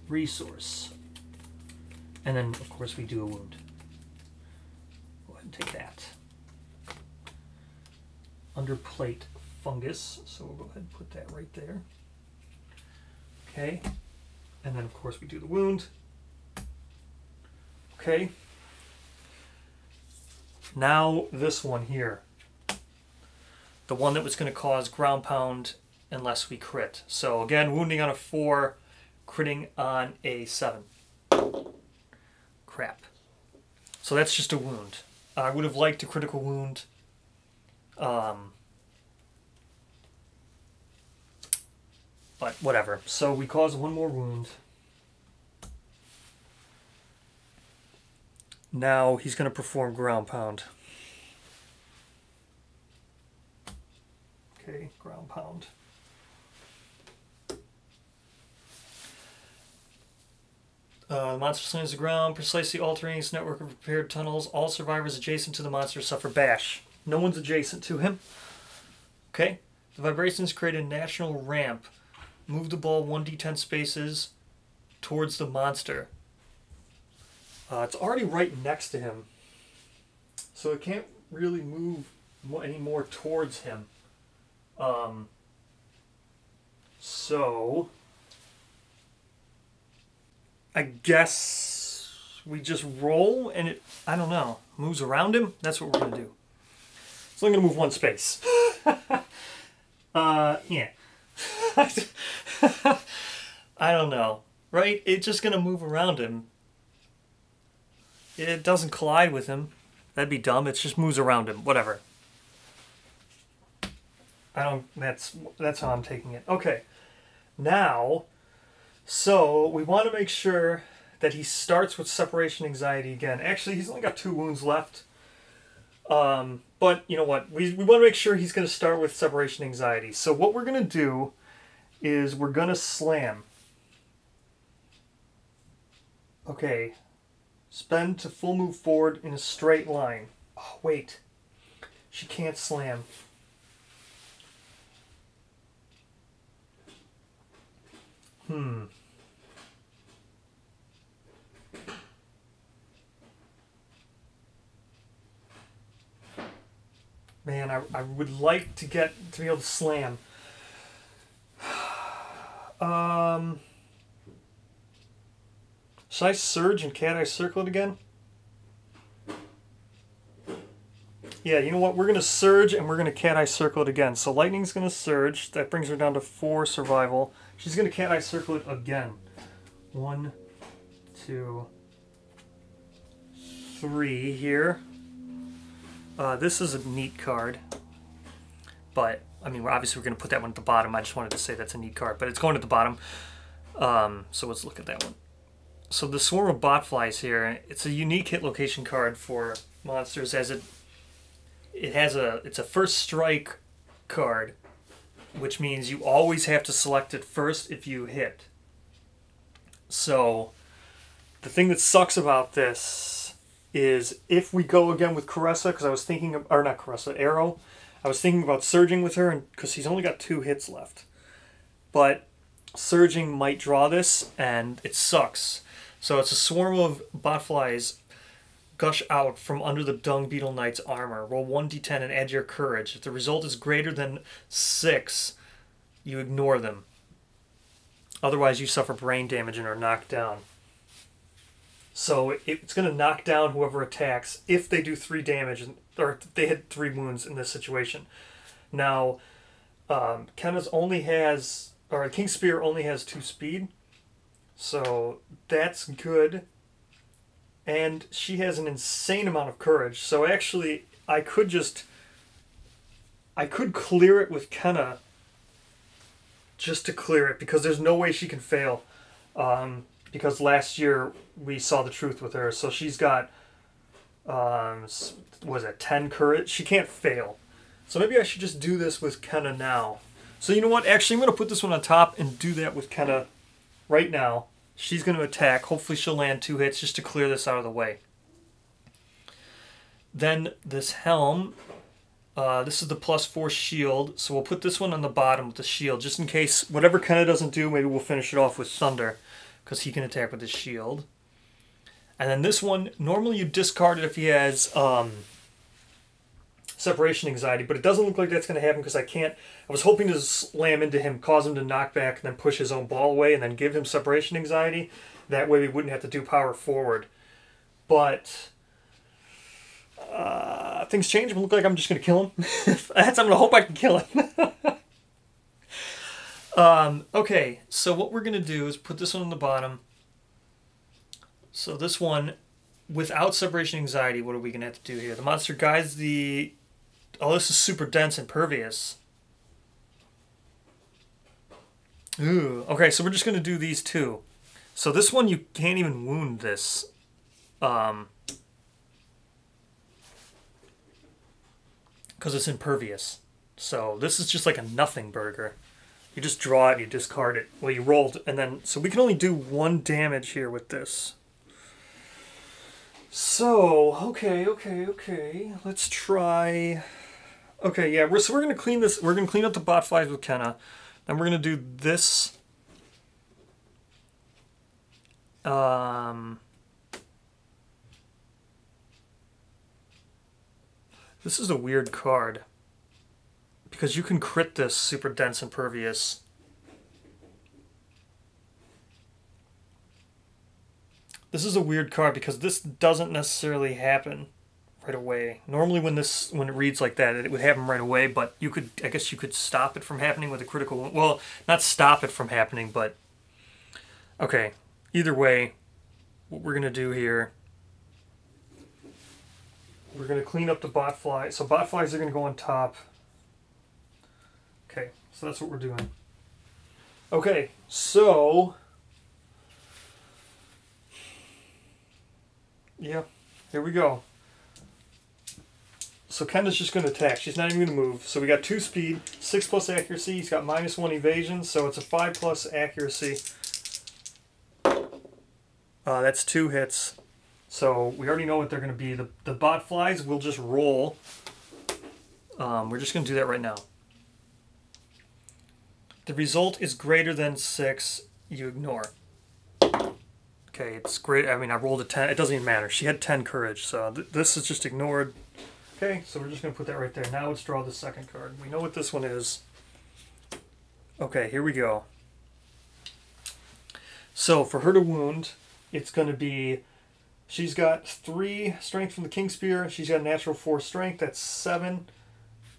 resource. And then, of course, we do a wound. Go ahead and take that. Underplate Fungus, so we'll go ahead and put that right there. Okay, and then, of course, we do the wound. Okay. Now this one here. The one that was going to cause ground pound unless we crit. So again, wounding on a 4, critting on a 7. Crap. So that's just a wound. I would have liked a critical wound. But whatever. So we cause one more wound. Now he's going to perform ground pound. Okay, ground pound. The monster slams the ground, precisely altering its network of prepared tunnels. All survivors adjacent to the monster suffer bash. No one's adjacent to him. Okay. The vibrations create a natural ramp. Move the ball 1d10 spaces towards the monster. It's already right next to him, so it can't really move any more towards him. So I guess we just roll and it, I don't know, moves around him. That's what we're going to do. So I'm going to move one space. Yeah. I don't know, right? It's just going to move around him. It doesn't collide with him. That'd be dumb. It just moves around him. Whatever. I don't... That's how I'm taking it. Okay. Now, so we want to make sure that he starts with separation anxiety again. Actually, he's only got 2 wounds left. But, you know what? We want to make sure he's going to start with separation anxiety. So what we're going to do is we're going to slam. Okay. Spend to full move forward in a straight line. Oh, wait. She can't slam. Man, I would like to get to be able to slam. Should I surge and can't I circle it again? Yeah, you know what? We're going to surge and we're going to can't I circle it again. So Lightning's going to surge. That brings her down to 4 survival. She's going to can't I circle it again. 1, 2, 3 here. This is a neat card. But, I mean, obviously we're going to put that one at the bottom. I just wanted to say that's a neat card. But it's going at the bottom. So let's look at that one. So the Swarm of Botflies here, it's a unique hit location card for monsters as it's a first strike card, which means you always have to select it first if you hit. So the thing that sucks about this is if we go again with Caressa, because I was thinking of, or not Caressa, Arrow, I was thinking about surging with her and because he's only got 2 hits left. But surging might draw this and it sucks. So it's a swarm of botflies gush out from under the Dung Beetle Knight's armor. Roll 1d10 and add your courage. If the result is greater than 6, you ignore them. Otherwise, you suffer brain damage and are knocked down. So it's going to knock down whoever attacks if they do 3 damage, or if they hit 3 wounds in this situation. Now, Kenna's only has, or King Spear only has 2 speed. So that's good. And she has an insane amount of courage. So actually, I could clear it with Kenna just to clear it because there's no way she can fail. Because last year we saw the truth with her. So she's got, was it 10 courage? She can't fail. So maybe I should just do this with Kenna now. So you know what? Actually, I'm going to put this one on top and do that with Kenna. Right now, she's going to attack. Hopefully she'll land 2 hits just to clear this out of the way. Then this helm This is the +4 shield, so we'll put this one on the bottom with the shield, just in case whatever Kenna doesn't do, maybe we'll finish it off with Thunder, because he can attack with his shield. And then this one, normally you discard it if he has Separation Anxiety, but it doesn't look like that's going to happen because I can't. I was hoping to slam into him, cause him to knock back, and then push his own ball away, and then give him Separation Anxiety. That way we wouldn't have to do power forward. But things change. It looks like I'm just going to kill him. That's, I'm going to hope I can kill him. Okay, so what we're going to do is put this one on the bottom. So this one, without Separation Anxiety, what are we going to have to do here? The monster guides the... Oh, this is super dense and pervious. Ooh, okay, so we're just going to do these two. So this one, you can't even wound this. Because it's impervious. So this is just like a nothing burger. You just draw it, you discard it. Well, you rolled, and then... So we can only do one damage here with this. So, okay. Let's try... Okay, yeah, so we're going to clean this. We're going to clean up the bot flies with Kenna. Then we're going to do this. This is a weird card. Because you can crit this super dense and pervious. This is a weird card because this doesn't necessarily happen right away. Normally when it reads like that, it would happen right away, but you could, I guess you could stop it from happening with a critical wound. Well, not stop it from happening, but okay. Either way, what we're going to do here, we're going to clean up the bot fly. So bot flies are going to go on top. Okay, so that's what we're doing. Okay, so... Yeah, here we go. So Kenna's just going to attack. She's not even going to move. So we got 2 speed, 6 plus accuracy. He's got -1 evasion, so it's a 5 plus accuracy. That's 2 hits. So we already know what they're going to be. The bot flies will just roll. We're just going to do that right now. The result is greater than 6. You ignore. Okay, it's great. I mean, I rolled a 10. It doesn't even matter. She had 10 courage, so this is just ignored. Okay, so we're just going to put that right there. Now let's draw the second card. We know what this one is. Okay, here we go. So for her to wound... It's going to be, she's got 3 strength from the King Spear. She's got a natural 4 strength. That's 7.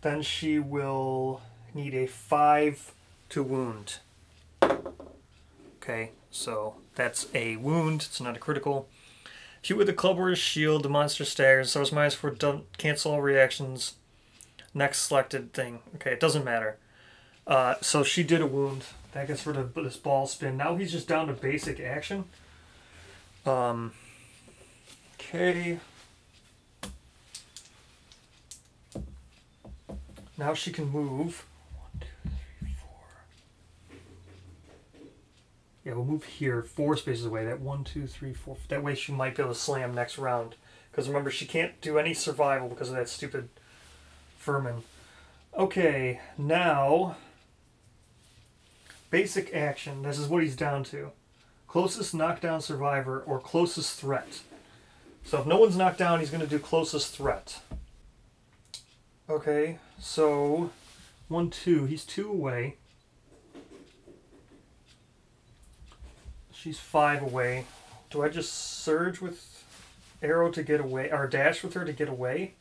Then she will need a 5 to wound. Okay, so that's a wound. It's not a critical. Hit with a club or a shield. The monster staggers. So it's -4. Don't cancel all reactions. Next selected thing. Okay, it doesn't matter. So she did a wound. That gets rid of this ball spin. Now he's just down to basic action. Okay. Now she can move. 1, 2, 3, 4. Yeah, we'll move here 4 spaces away. That 1, 2, 3, 4. That way she might be able to slam next round. Because remember, she can't do any survival because of that stupid vermin. Okay, now... Basic action. This is what he's down to. Closest knockdown survivor or closest threat. So if no one's knocked down, he's going to do closest threat. Okay, so 1, 2. He's 2 away. She's 5 away. Do I just surge with arrow to get away, or dash with her to get away?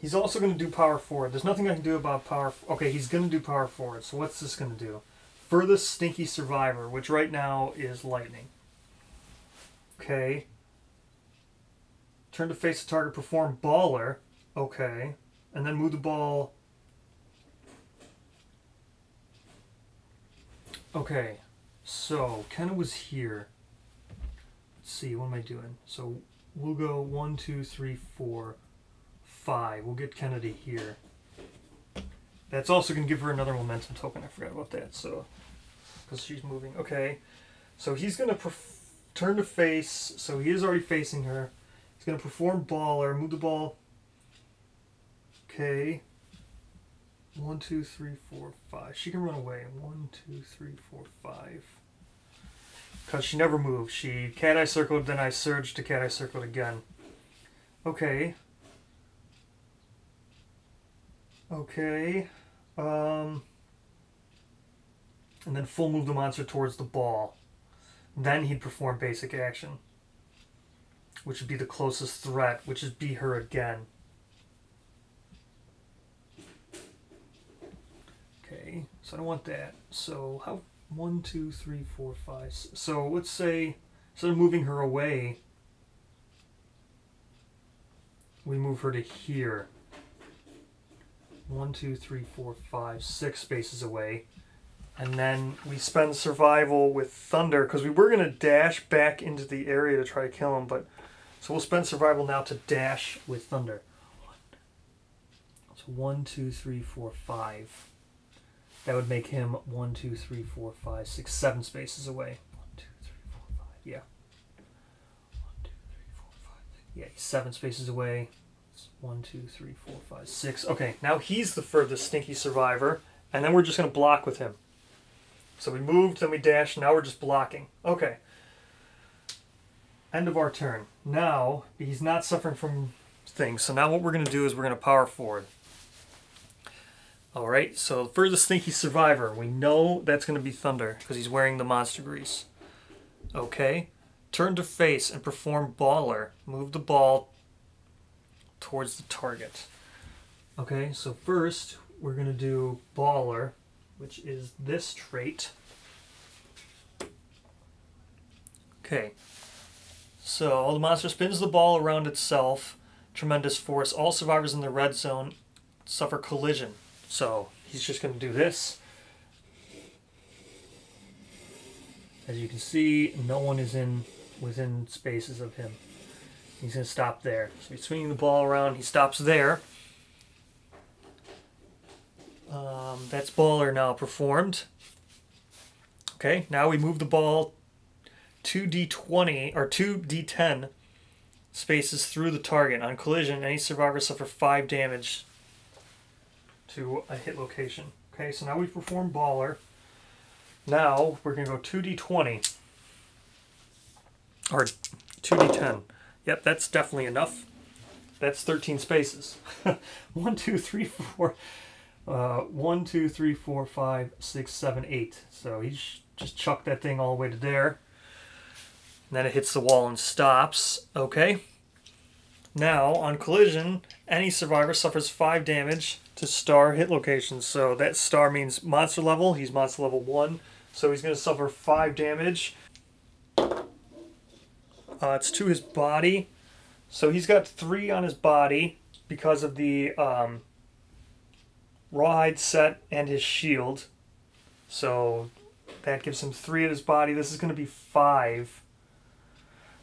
He's also going to do power forward. There's nothing I can do about power... Okay, he's going to do power forward. So what's this going to do? Furthest stinky survivor, which right now is lightning. Okay. Turn to face the target, perform baller. Okay. And then move the ball. Okay. So, Kenna was here. Let's see, what am I doing? So, we'll go 1, 2, 3, 4... 5. We'll get Kennedy here. That's also going to give her another momentum token. I forgot about that. So because she's moving. Okay, so he's going to turn to face, so he is already facing her. He's going to perform Baller, move the ball. Okay. 1, 2, 3, 4, 5. She can run away. 1, 2, 3, 4, 5. Because she never moved. She cat-eye circled, then I surged to cat-eye circled again. Okay. Okay. And then full move the monster towards the ball. Then he'd perform basic action, which would be the closest threat, which is be her again. Okay, so I don't want that. So how... 1, 2, 3, 4, 5... So let's say, instead of moving her away, we move her to here. 1, 2, 3, 4, 5, 6 spaces away. And then we spend survival with Thunder, because we were going to dash back into the area to try to kill him, but... So we'll spend survival now to dash with Thunder. So 1, 2, 3, 4, 5... That would make him 1, 2, 3, 4, 5, 6, 7 spaces away. 1, 2, 3, 4, 5, yeah. 1, 2, 3, 4, 5, yeah, he's 7 spaces away. 1, 2, 3, 4, 5, 6. Okay, now he's the furthest stinky survivor, and then we're just going to block with him. So we moved, then we dashed, now we're just blocking. Okay. End of our turn. Now, he's not suffering from things, so now what we're going to do is we're going to power forward. Alright, so furthest stinky survivor. We know that's going to be Thunder, because he's wearing the Monster Grease. Okay. Turn to face and perform Baller. Move the ball towards the target. Okay, so first we're going to do Baller, which is this trait. Okay. So the monster spins the ball around itself. Tremendous force. All survivors in the red zone suffer collision. So he's just going to do this. As you can see, no one is within spaces of him. He's going to stop there. So he's swinging the ball around. He stops there. That's Baller now performed. Okay, now we move the ball 2d20 or 2d10 spaces through the target. On collision, any survivors suffer 5 damage to a hit location. Okay, so now we've performed Baller. Now we're gonna go 2d20 or 2d10. Yep, that's definitely enough. That's 13 spaces. 1, 2, 3, 4, 1, 2, 3, 4, 5, 6, 7, 8. So he just chucked that thing all the way to there. And then it hits the wall and stops. Okay. Now, on collision, any survivor suffers 5 damage to star hit locations. So that star means monster level. He's monster level 1. So he's going to suffer 5 damage. It's to his body. So he's got 3 on his body because of the rawhide set and his shield. So that gives him 3 at his body. This is going to be 5.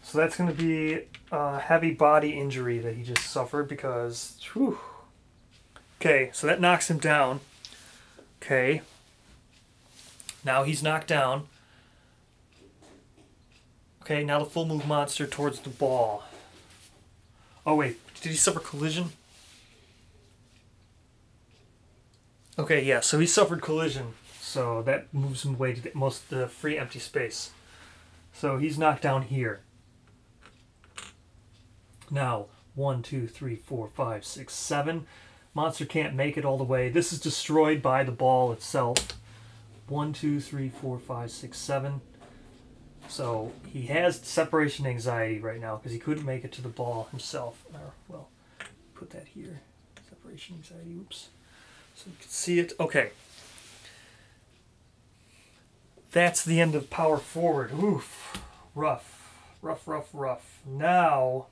So that's going to be a heavy body injury that he just suffered because... Whew. Okay, so that knocks him down. Okay. Now he's knocked down. Okay, now the full move monster towards the ball. Oh wait, did he suffer collision? Okay, yeah, so he suffered collision. So that moves him away to the most the free empty space. So he's knocked down here. Now, 1, 2, 3, 4, 5, 6, 7. Monster can't make it all the way. This is destroyed by the ball itself. 1, 2, 3, 4, 5, 6, 7. So he has separation anxiety right now because he couldn't make it to the ball himself. Well, put that here. Separation anxiety, oops. So you can see it. Okay. That's the end of power forward. Oof. Rough. Rough, rough, rough. Now...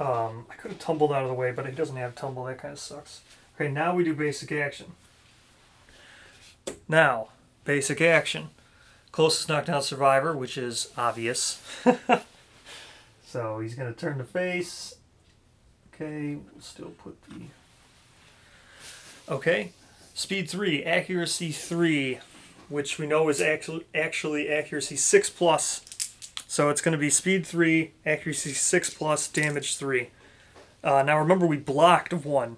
I could have tumbled out of the way, but he doesn't have tumble. That kind of sucks. Okay, now we do basic action. Now, basic action. Closest knockdown survivor, which is obvious. So he's going to turn to face. Okay, we'll still put the... Okay, Speed 3, accuracy 3, which we know is actually accuracy 6 plus. So it's going to be speed 3, accuracy 6 plus, damage 3. Now remember we blocked 1.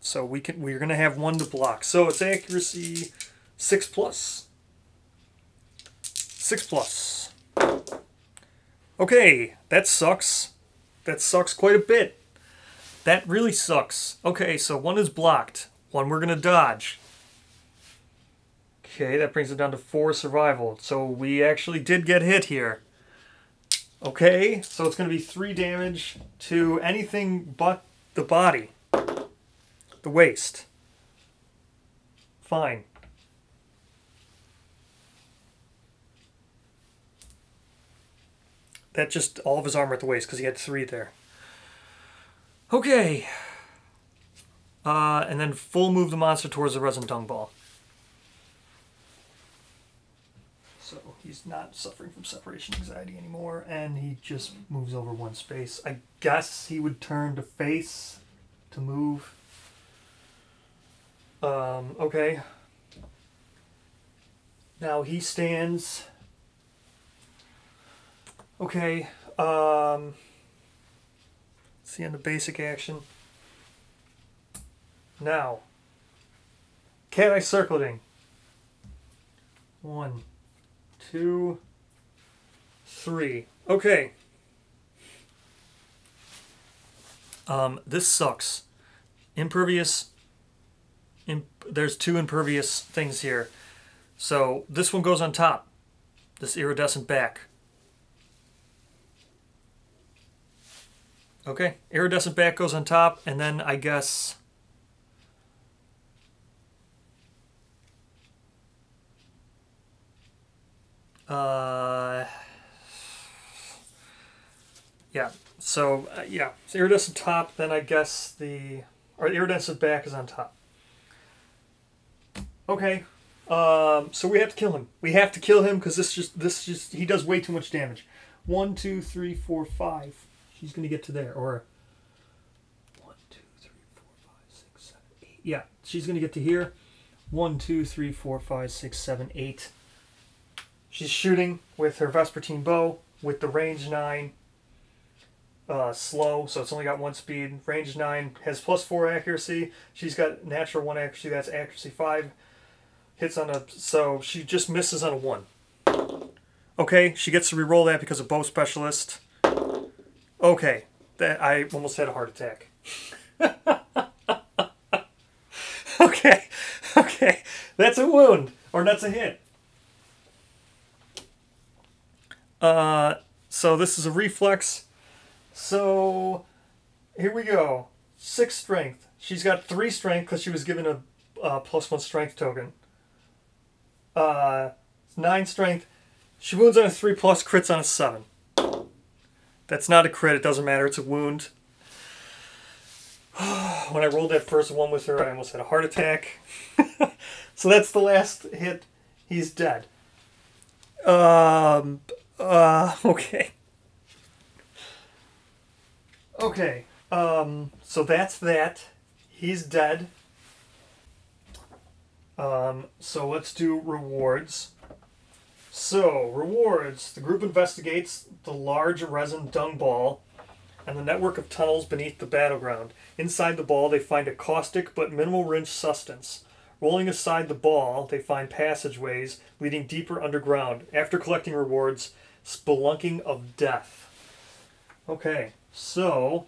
So we're going to have 1 to block. So it's accuracy 6 plus. 6 plus. Okay, that sucks. That sucks quite a bit. That really sucks. Okay, so 1 is blocked. 1 we're going to dodge. Okay, that brings it down to 4 survival. So we actually did get hit here. Okay, so it's going to be 3 damage to anything but the body. The waist. Fine. That just all of his armor at the waist because he had 3 there. Okay. And then full move the monster towards the resin dung ball. So he's not suffering from separation anxiety anymore, and he just moves over 1 space. I guess he would turn to face to move. Okay. Now he stands. Okay. It's the end of basic action. Now. Cat-eye circling. 1, 2, 3. Okay. This sucks. Impervious. There's 2 impervious things here. So this one goes on top. This iridescent back. Okay. Iridescent back goes on top. And then I guess... yeah, so, yeah, it's iridescent top, then I guess the, or iridescent back is on top. Okay, so we have to kill him. We have to kill him because this just, he does way too much damage. 1, 2, 3, 4, 5. She's going to get to there, or 1, 2, 3, 4, 5, 6, 7, 8. Yeah, she's going to get to here. 1, 2, 3, 4, 5, 6, 7, 8. She's shooting with her Vespertine Bow with the range 9 slow, so it's only got 1 speed. Range 9 has plus 4 accuracy. She's got natural 1 accuracy, that's accuracy 5. Hits on a... so she just misses on a 1. Okay, she gets to reroll that because of Bow Specialist. Okay, that I almost had a heart attack. Okay, okay, that's a wound, or that's a hit. So this is a reflex. So here we go. 6 strength. She's got 3 strength because she was given a +1 strength token. 9 strength. She wounds on a 3+, crits on a 7. That's not a crit. It doesn't matter. It's a wound. When I rolled that first one with her, I almost had a heart attack. So that's the last hit. He's dead. Okay. Okay. So that's that. He's dead. So let's do rewards. So, rewards. The group investigates the large resin dung ball and the network of tunnels beneath the battleground. Inside the ball, they find a caustic but minimal rich substance. Rolling aside the ball, they find passageways leading deeper underground. After collecting rewards... Spelunking of Death. Okay, so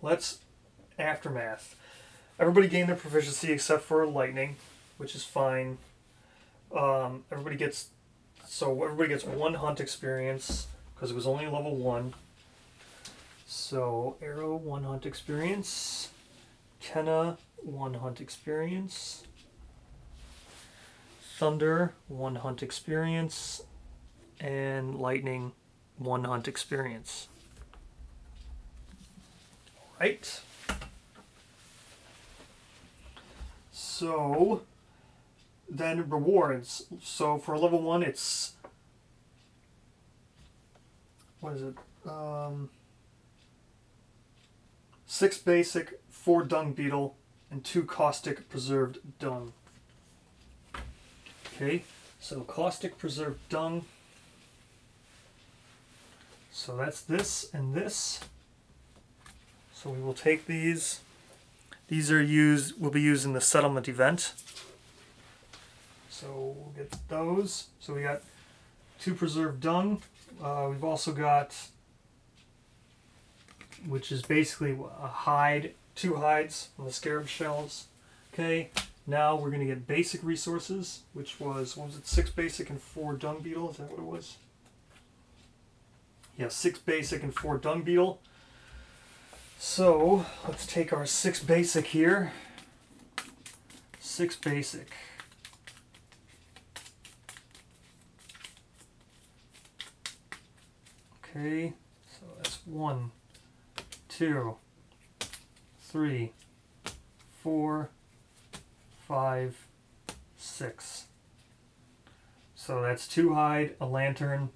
let's aftermath. Everybody gained their proficiency except for lightning, which is fine. Everybody gets 1 hunt experience because it was only level 1. So Arrow 1 hunt experience, Kenna 1 hunt experience, Thunder 1 hunt experience. And lightning 1 hunt experience. All right. So then rewards. So for level 1, it's what is it? 6 basic, 4 dung beetle, and 2 Caustic Preserved Dung. Okay, so Caustic Preserved Dung. So that's this and this. So we will take these. These are used, will be used in the settlement event. So we'll get those. So we got 2 Preserved Dung. We've also got, which is basically a hide, 2 hides on the scarab shells. Okay, now we're going to get basic resources, which was, what was it, 6 basic and 4 dung beetle? Is that what it was? Yeah, 6 basic and 4 dung beetle. So let's take our 6 basic here. 6 basic. Okay, so that's 1, 2, 3, 4, 5, 6. So that's 2 hide, a lantern,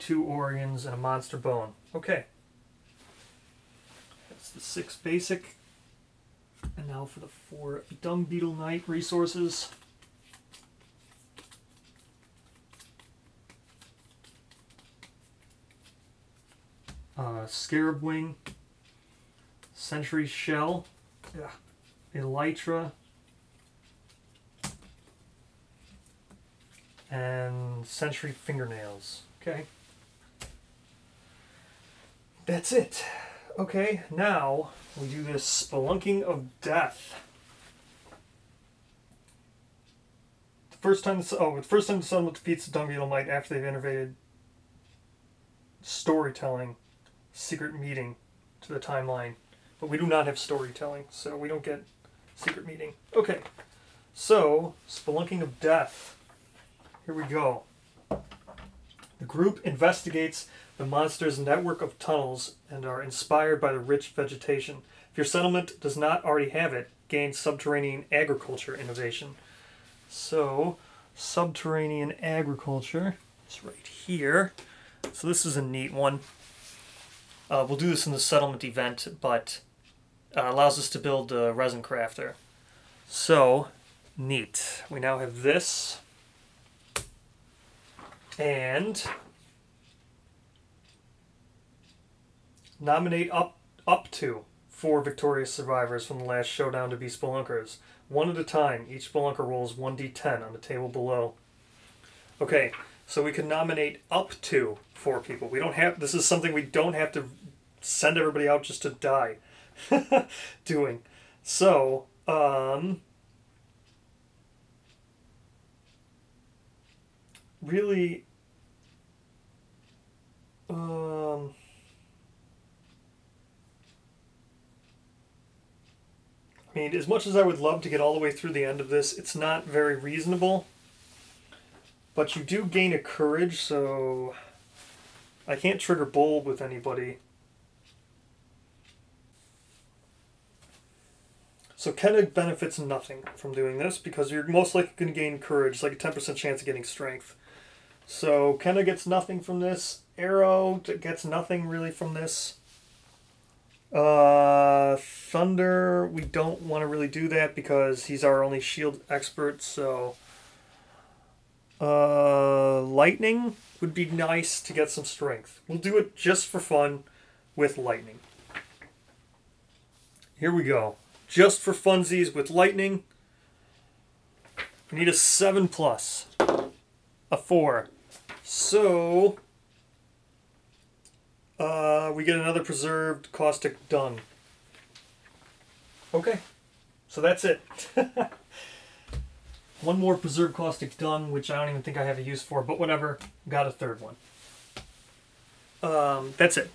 2 organs, and a monster bone. Okay. That's the 6 basic. And now for the 4 Dung Beetle Knight resources. Scarab wing, sentry shell, elytra, and sentry fingernails. Okay, that's it. Okay, now we do this spelunking of death. The first time the settlement defeats the Dung Beetle Knight after they've innovated storytelling. Secret meeting to the timeline, but we do not have storytelling, so we don't get secret meeting. Okay, so spelunking of death. Here we go. The group investigates the monster's network of tunnels and are inspired by the rich vegetation. If your settlement does not already have it, gain subterranean agriculture innovation. So subterranean agriculture, it's right here. So this is a neat one. We'll do this in the settlement event, but allows us to build the Resin Crafter. So, neat. We now have this. And nominate up to 4 victorious survivors from the last showdown to be spelunkers. 1 at a time. Each spelunker rolls 1d10 on the table below. Okay, so we can nominate up to 4 people. We don't have, this is something we don't have to send everybody out just to die doing. So, really, I mean, as much as I would love to get all the way through the end of this, it's not very reasonable. But you do gain a courage, so I can't trigger bold with anybody. So Kenneth benefits nothing from doing this because you're most likely going to gain courage. It's like a 10% chance of getting strength. So Kenneth gets nothing from this. Arrow gets nothing really from this. Thunder, we don't want to really do that because he's our only shield expert, so... lightning would be nice to get some strength. We'll do it just for fun with lightning. Here we go. Just for funsies with lightning. We need a 7 plus. A 4. So, we get another preserved caustic dung. Okay. So that's it. 1 more preserved caustic dung, which I don't even think I have a use for, but whatever. Got a 3rd one. That's it.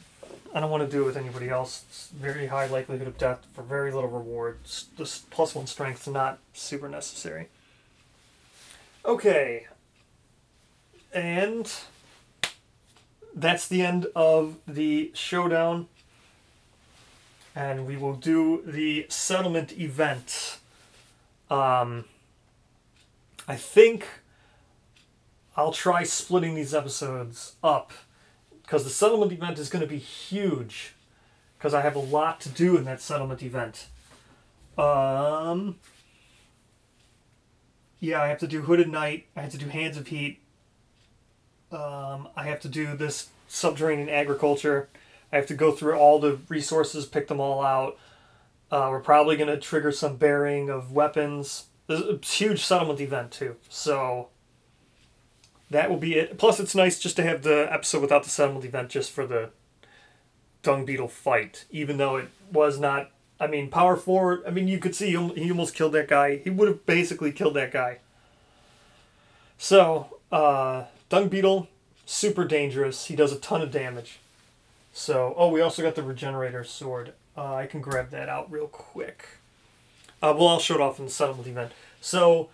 I don't want to do it with anybody else. It's very high likelihood of death for very little reward. This +1 strength's not super necessary. Okay. And that's the end of the showdown. And we will do the settlement event. I think I'll try splitting these episodes up because the settlement event is going to be huge because I have a lot to do in that settlement event. Yeah, I have to do Hooded Knight. I have to do Hands of Heat. I have to do this Subterranean Agriculture. I have to go through all the resources, pick them all out. We're probably going to trigger some Bearing of Weapons. There's a huge settlement event, too. So that will be it. Plus, it's nice just to have the episode without the settlement event just for the Dung Beetle fight. Even though it was not... I mean, power forward... I mean, you could see he almost killed that guy. He would have basically killed that guy. So, Dung Beetle, super dangerous. He does a ton of damage. So, oh, we also got the Regenerator Sword. I can grab that out real quick. Well, I'll show it off in the settlement event. So,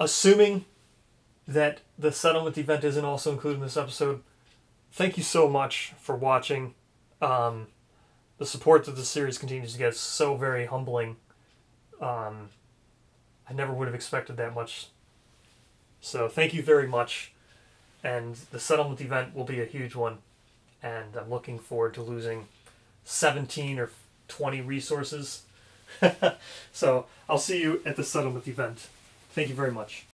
assuming that the settlement event isn't also included in this episode, thank you so much for watching. The support that the series continues to get is so very humbling. I never would have expected that much. So thank you very much. And the settlement event will be a huge one. And I'm looking forward to losing 17 or 20 resources. So I'll see you at the settlement event. Thank you very much.